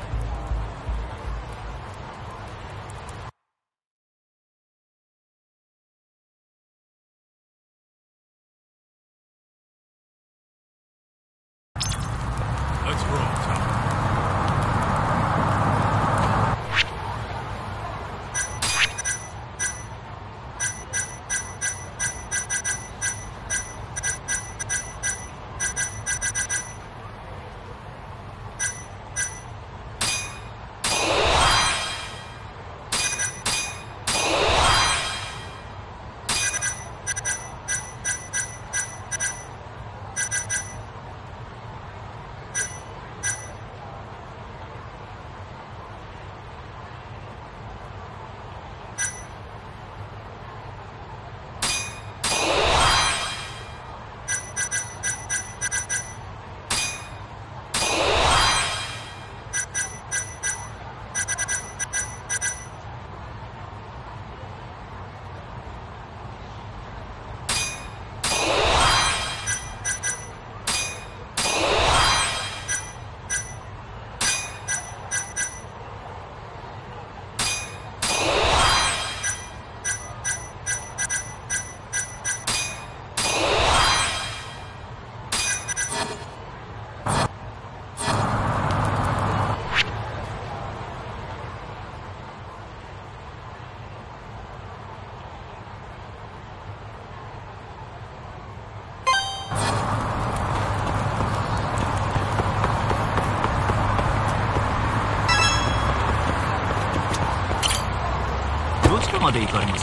accommodate things.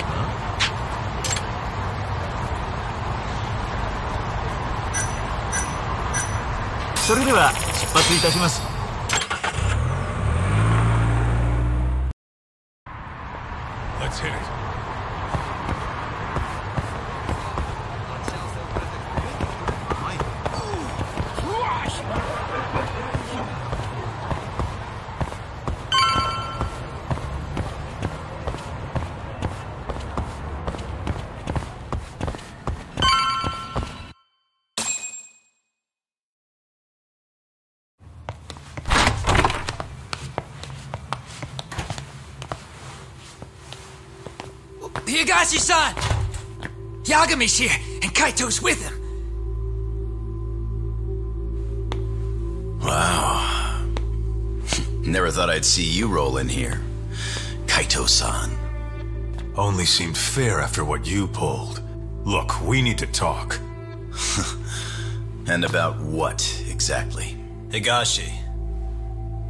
So, let's go. Let's hit it. Higashi-san! Yagami's here, and Kaito's with him. Wow. Never thought I'd see you roll in here. Kaito-san. Only seemed fair after what you pulled. Look, we need to talk. And about what, exactly? Higashi.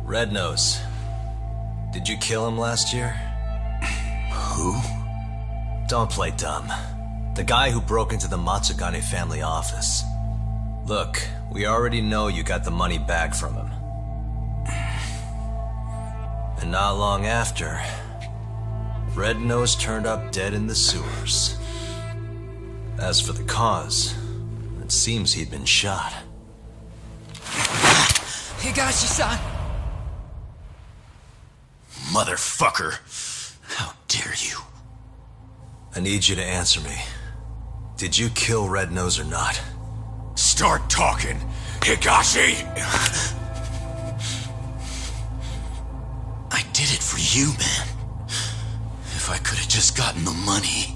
Red Nose. Did you kill him last year? Who? Don't play dumb. The guy who broke into the Matsugane family office. Look, we already know you got the money back from him. And not long after, Red Nose turned up dead in the sewers. As for the cause, it seems he'd been shot. Higashi-san! Motherfucker! How dare you! I need you to answer me. Did you kill Red Nose or not? Start talking, Higashi! I did it for you, man. If I could have just gotten the money,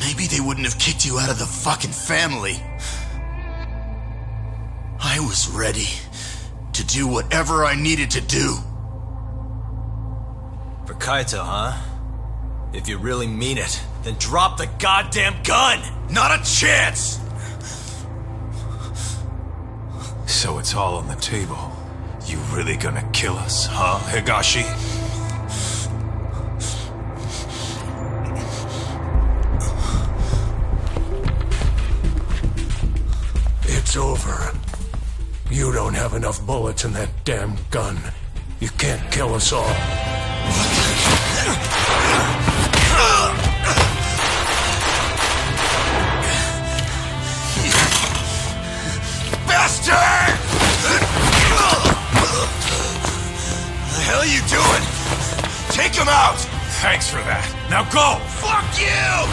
maybe they wouldn't have kicked you out of the fucking family. I was ready to do whatever I needed to do. For Kaito, huh? If you really mean it, then drop the goddamn gun! Not a chance! So it's all on the table. You really gonna kill us, huh, Higashi? It's over. You don't have enough bullets in that damn gun. You can't kill us all. Bastard! The hell are you doing? Take him out! Thanks for that. Now go! Fuck you!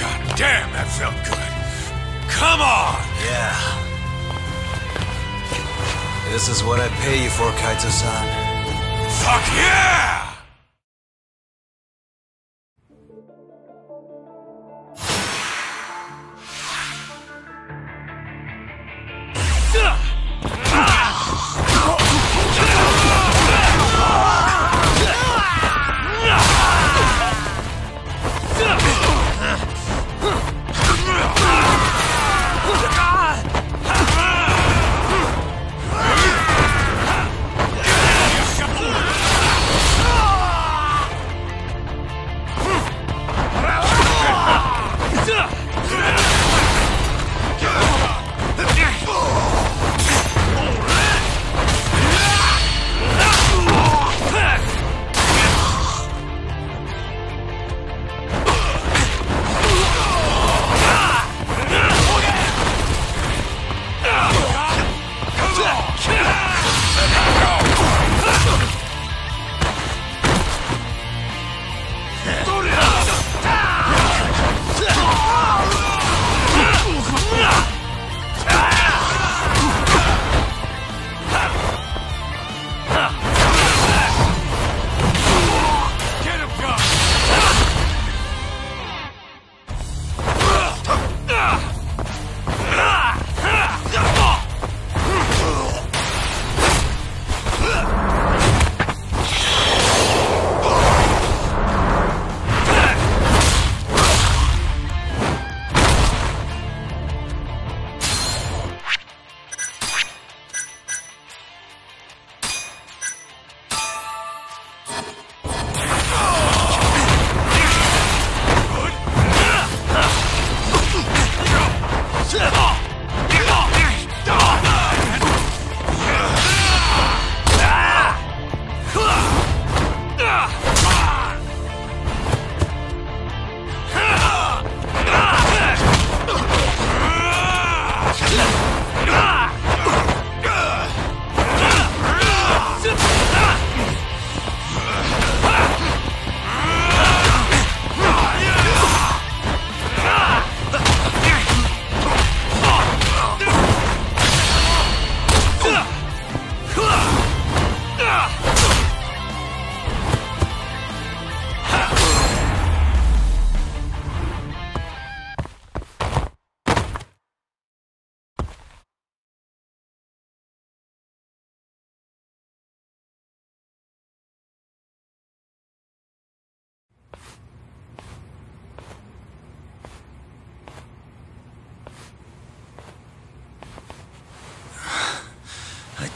God damn, that felt good. Come on! Yeah. This is what I pay you for, Kaito-san. Fuck yeah! Ah!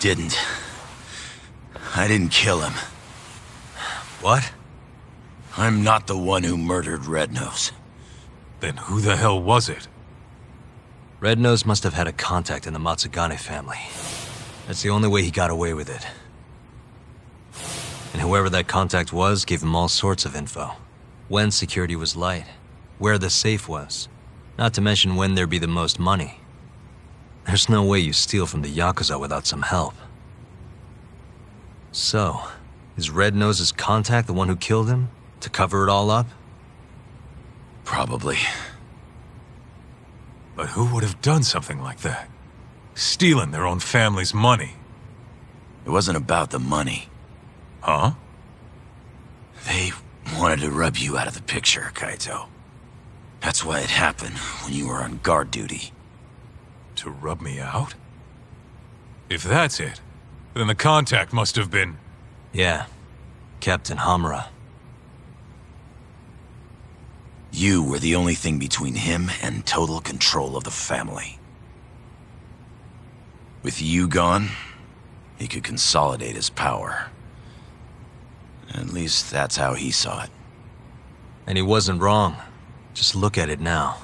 didn't. I didn't kill him. What? I'm not the one who murdered Red Nose. Then who the hell was it? Red Nose must have had a contact in the Matsugane family. That's the only way he got away with it. And whoever that contact was gave him all sorts of info. When security was light, where the safe was, not to mention when there'd be the most money. There's no way you steal from the Yakuza without some help. So, is Red Nose's contact the one who killed him, to cover it all up? Probably. But who would have done something like that? Stealing their own family's money. It wasn't about the money. Huh? They wanted to rub you out of the picture, Kaito. That's why it happened when you were on guard duty. To rub me out? If that's it, then the contact must have been... Yeah, Captain Hamura. You were the only thing between him and total control of the family. With you gone, he could consolidate his power. At least that's how he saw it. And he wasn't wrong. Just look at it now.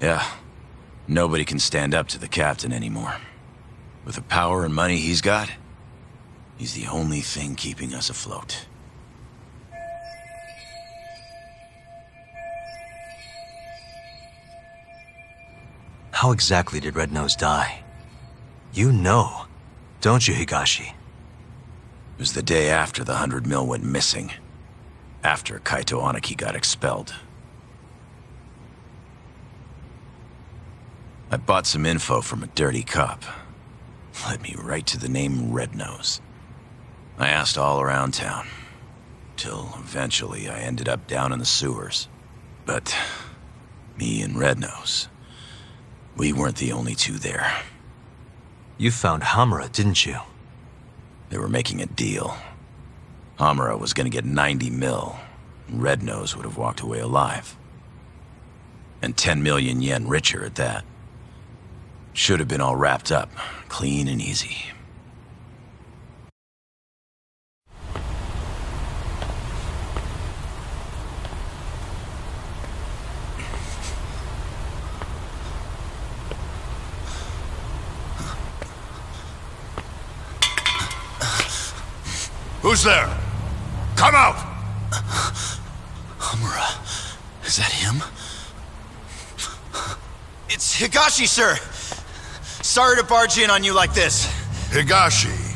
Yeah. Nobody can stand up to the captain anymore. With the power and money he's got, he's the only thing keeping us afloat. How exactly did Red Nose die? You know, don't you, Higashi? It was the day after the hundred mil went missing. After Kaito Aniki got expelled. I bought some info from a dirty cop. Led me right to the name Red Nose. I asked all around town, till eventually I ended up down in the sewers. But me and Red Nose, we weren't the only two there. You found Hamura, didn't you? They were making a deal. Hamura was gonna get ninety mil, and Red Nose would have walked away alive. And ten million yen richer at that. Should have been all wrapped up, clean and easy. Who's there? Come out! Hamura, is that him? It's Higashi, sir! Sorry to barge in on you like this. Higashi,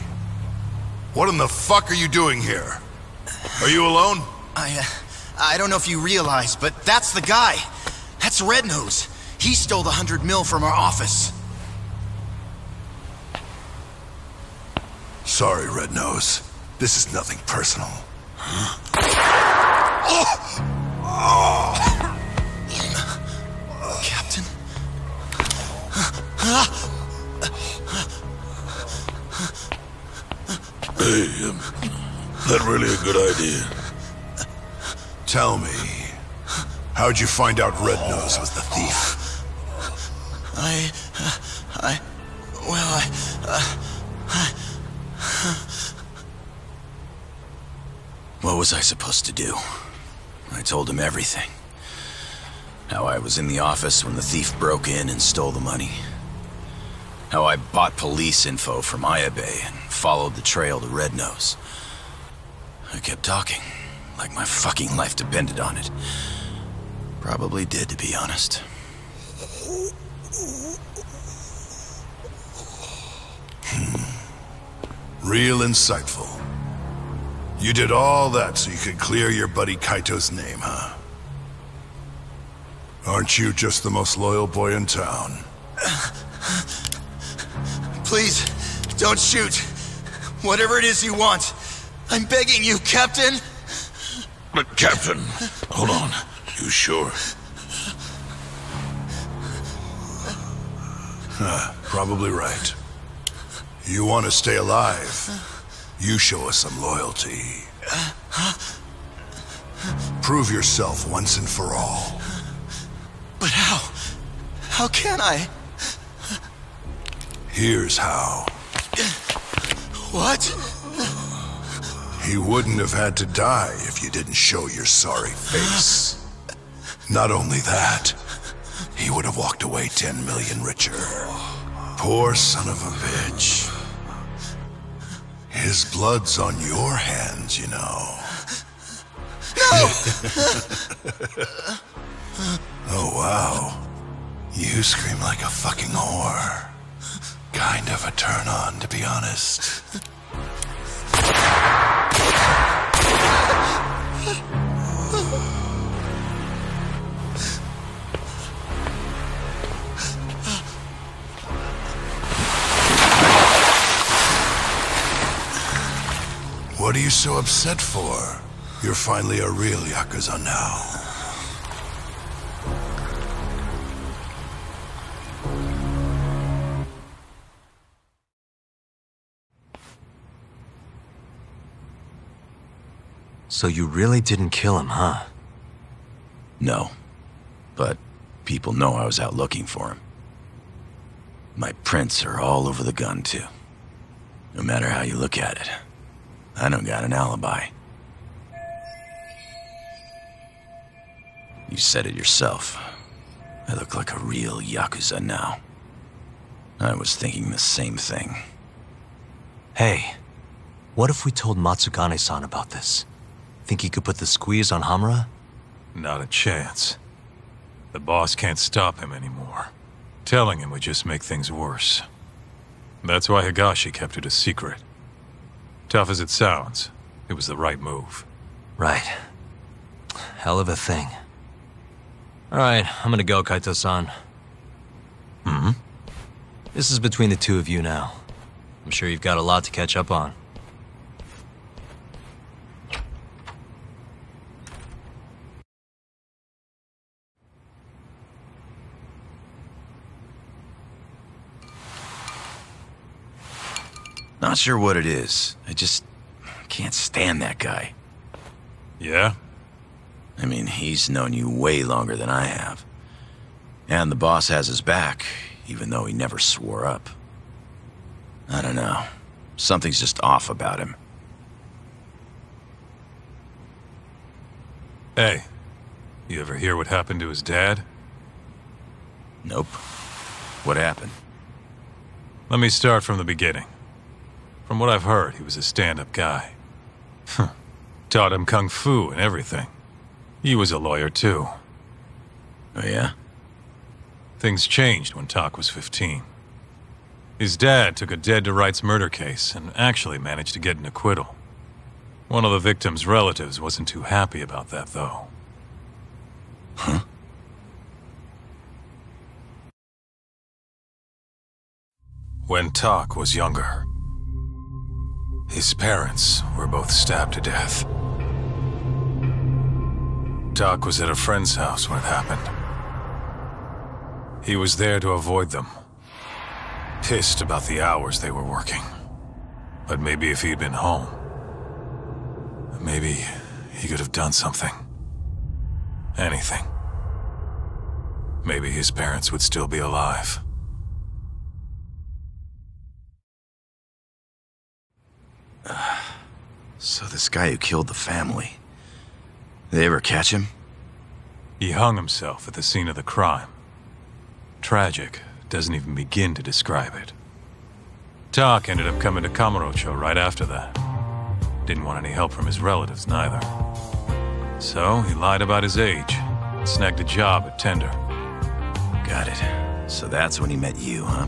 what in the fuck are you doing here? Are you alone? I, uh, I don't know if you realize, but that's the guy. That's Red Nose. He stole the hundred mil from our office. Sorry, Red Nose. This is nothing personal. Huh? Oh! Oh! Captain? Huh? Hey, um, not really a good idea. Tell me, how'd you find out Red Nose was the thief? I, uh, I, well, I, uh, I, uh, what was I supposed to do? I told him everything. How I was in the office when the thief broke in and stole the money. How I bought police info from Ayabe and followed the trail to Red Nose. I kept talking, like my fucking life depended on it. Probably did, to be honest. Hmm. Real insightful. You did all that so you could clear your buddy Kaito's name, huh? Aren't you just the most loyal boy in town? Please, don't shoot. Whatever it is you want, I'm begging you, Captain. But, Captain, hold on. You sure? Huh, probably right. You want to stay alive, you show us some loyalty. Prove yourself once and for all. But how? How can I? Here's how. What? He wouldn't have had to die if you didn't show your sorry face. Not only that, he would have walked away ten million richer. Poor son of a bitch. His blood's on your hands, you know. No! Oh, wow. You scream like a fucking whore. Kind of a turn-on, to be honest. What are you so upset for? You're finally a real Yakuza now. So you really didn't kill him, huh? No. But people know I was out looking for him. My prints are all over the gun, too. No matter how you look at it, I don't got an alibi. You said it yourself. I look like a real Yakuza now. I was thinking the same thing. Hey, what if we told Matsugane-san about this? Think he could put the squeeze on Hamura? Not a chance. The boss can't stop him anymore. Telling him would just make things worse. That's why Higashi kept it a secret. Tough as it sounds, it was the right move. Right. Hell of a thing. Alright, I'm gonna go, Kaito-san. Hmm? This is between the two of you now. I'm sure you've got a lot to catch up on. Not sure what it is. I just can't stand that guy. Yeah? I mean, he's known you way longer than I have. And the boss has his back, even though he never swore up. I don't know. Something's just off about him. Hey, you ever hear what happened to his dad? Nope. What happened? Let me start from the beginning. From what I've heard, he was a stand-up guy. Huh. Taught him kung fu and everything. He was a lawyer, too. Oh, yeah? Things changed when Tak was fifteen. His dad took a dead-to-rights murder case and actually managed to get an acquittal. One of the victim's relatives wasn't too happy about that, though. Huh? When Tak was younger, his parents were both stabbed to death. Tak was at a friend's house when it happened. He was there to avoid them, pissed about the hours they were working. But maybe if he'd been home, maybe he could have done something. Anything. Maybe his parents would still be alive. Uh, so this guy who killed the family, did they ever catch him? He hung himself at the scene of the crime. Tragic, doesn't even begin to describe it. Tak ended up coming to Kamurocho right after that. Didn't want any help from his relatives neither. So he lied about his age and snagged a job at Tenda. Got it. So that's when he met you, huh?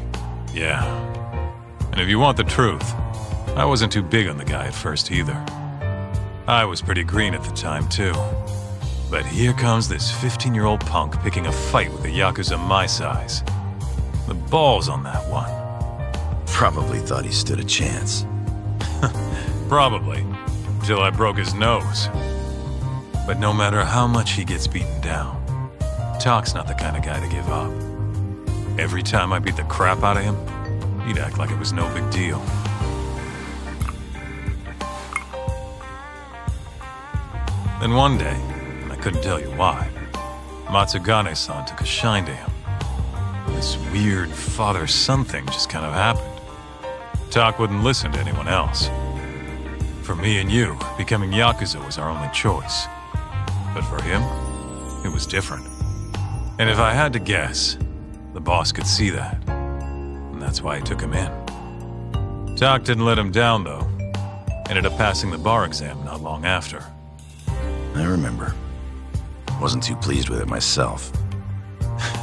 Yeah. And if you want the truth, I wasn't too big on the guy at first, either. I was pretty green at the time, too. But here comes this fifteen-year-old punk picking a fight with a Yakuza my size. The balls on that one. Probably thought he stood a chance. Probably. Till I broke his nose. But no matter how much he gets beaten down, Tak's not the kind of guy to give up. Every time I beat the crap out of him, he'd act like it was no big deal. Then one day, and I couldn't tell you why, Matsugane-san took a shine to him. This weird father-son thing just kind of happened. Talk wouldn't listen to anyone else. For me and you, becoming Yakuza was our only choice. But for him, it was different. And if I had to guess, the boss could see that. And that's why he took him in. Talk didn't let him down, though. Ended up passing the bar exam not long after. I remember. Wasn't too pleased with it myself.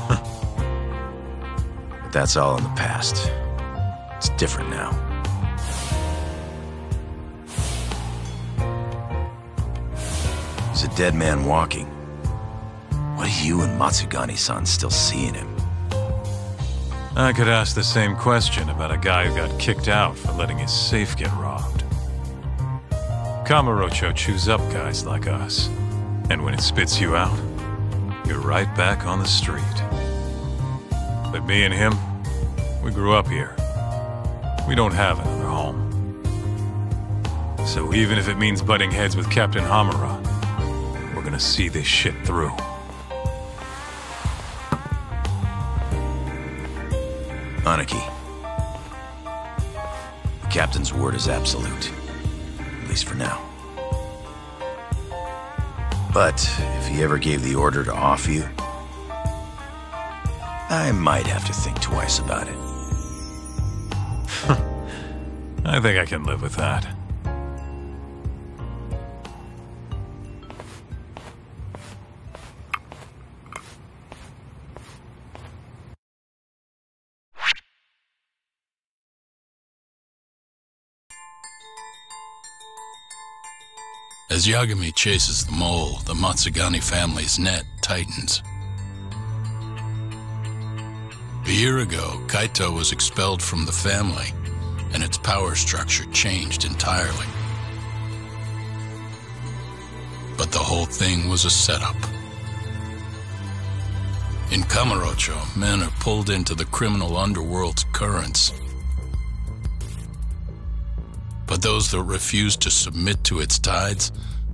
But that's all in the past. It's different now. He's a dead man walking. What do you and Matsugane-san still see in him? I could ask the same question about a guy who got kicked out for letting his safe get robbed. Kamurocho chews up guys like us. And when it spits you out, you're right back on the street. But me and him, we grew up here. We don't have another home. So even if it means butting heads with Captain Hamura, we're gonna see this shit through. Aniki, the captain's word is absolute. At least for now. But if he ever gave the order to off you, I might have to think twice about it. I think I can live with that. As Yagami chases the mole, the Matsugane family's net tightens. A year ago, Kaito was expelled from the family, and its power structure changed entirely. But the whole thing was a setup. In Kamurocho, men are pulled into the criminal underworld's currents. But those that refuse to submit to its tides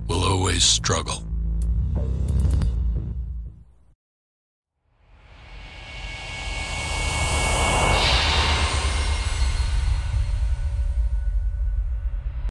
will always struggle.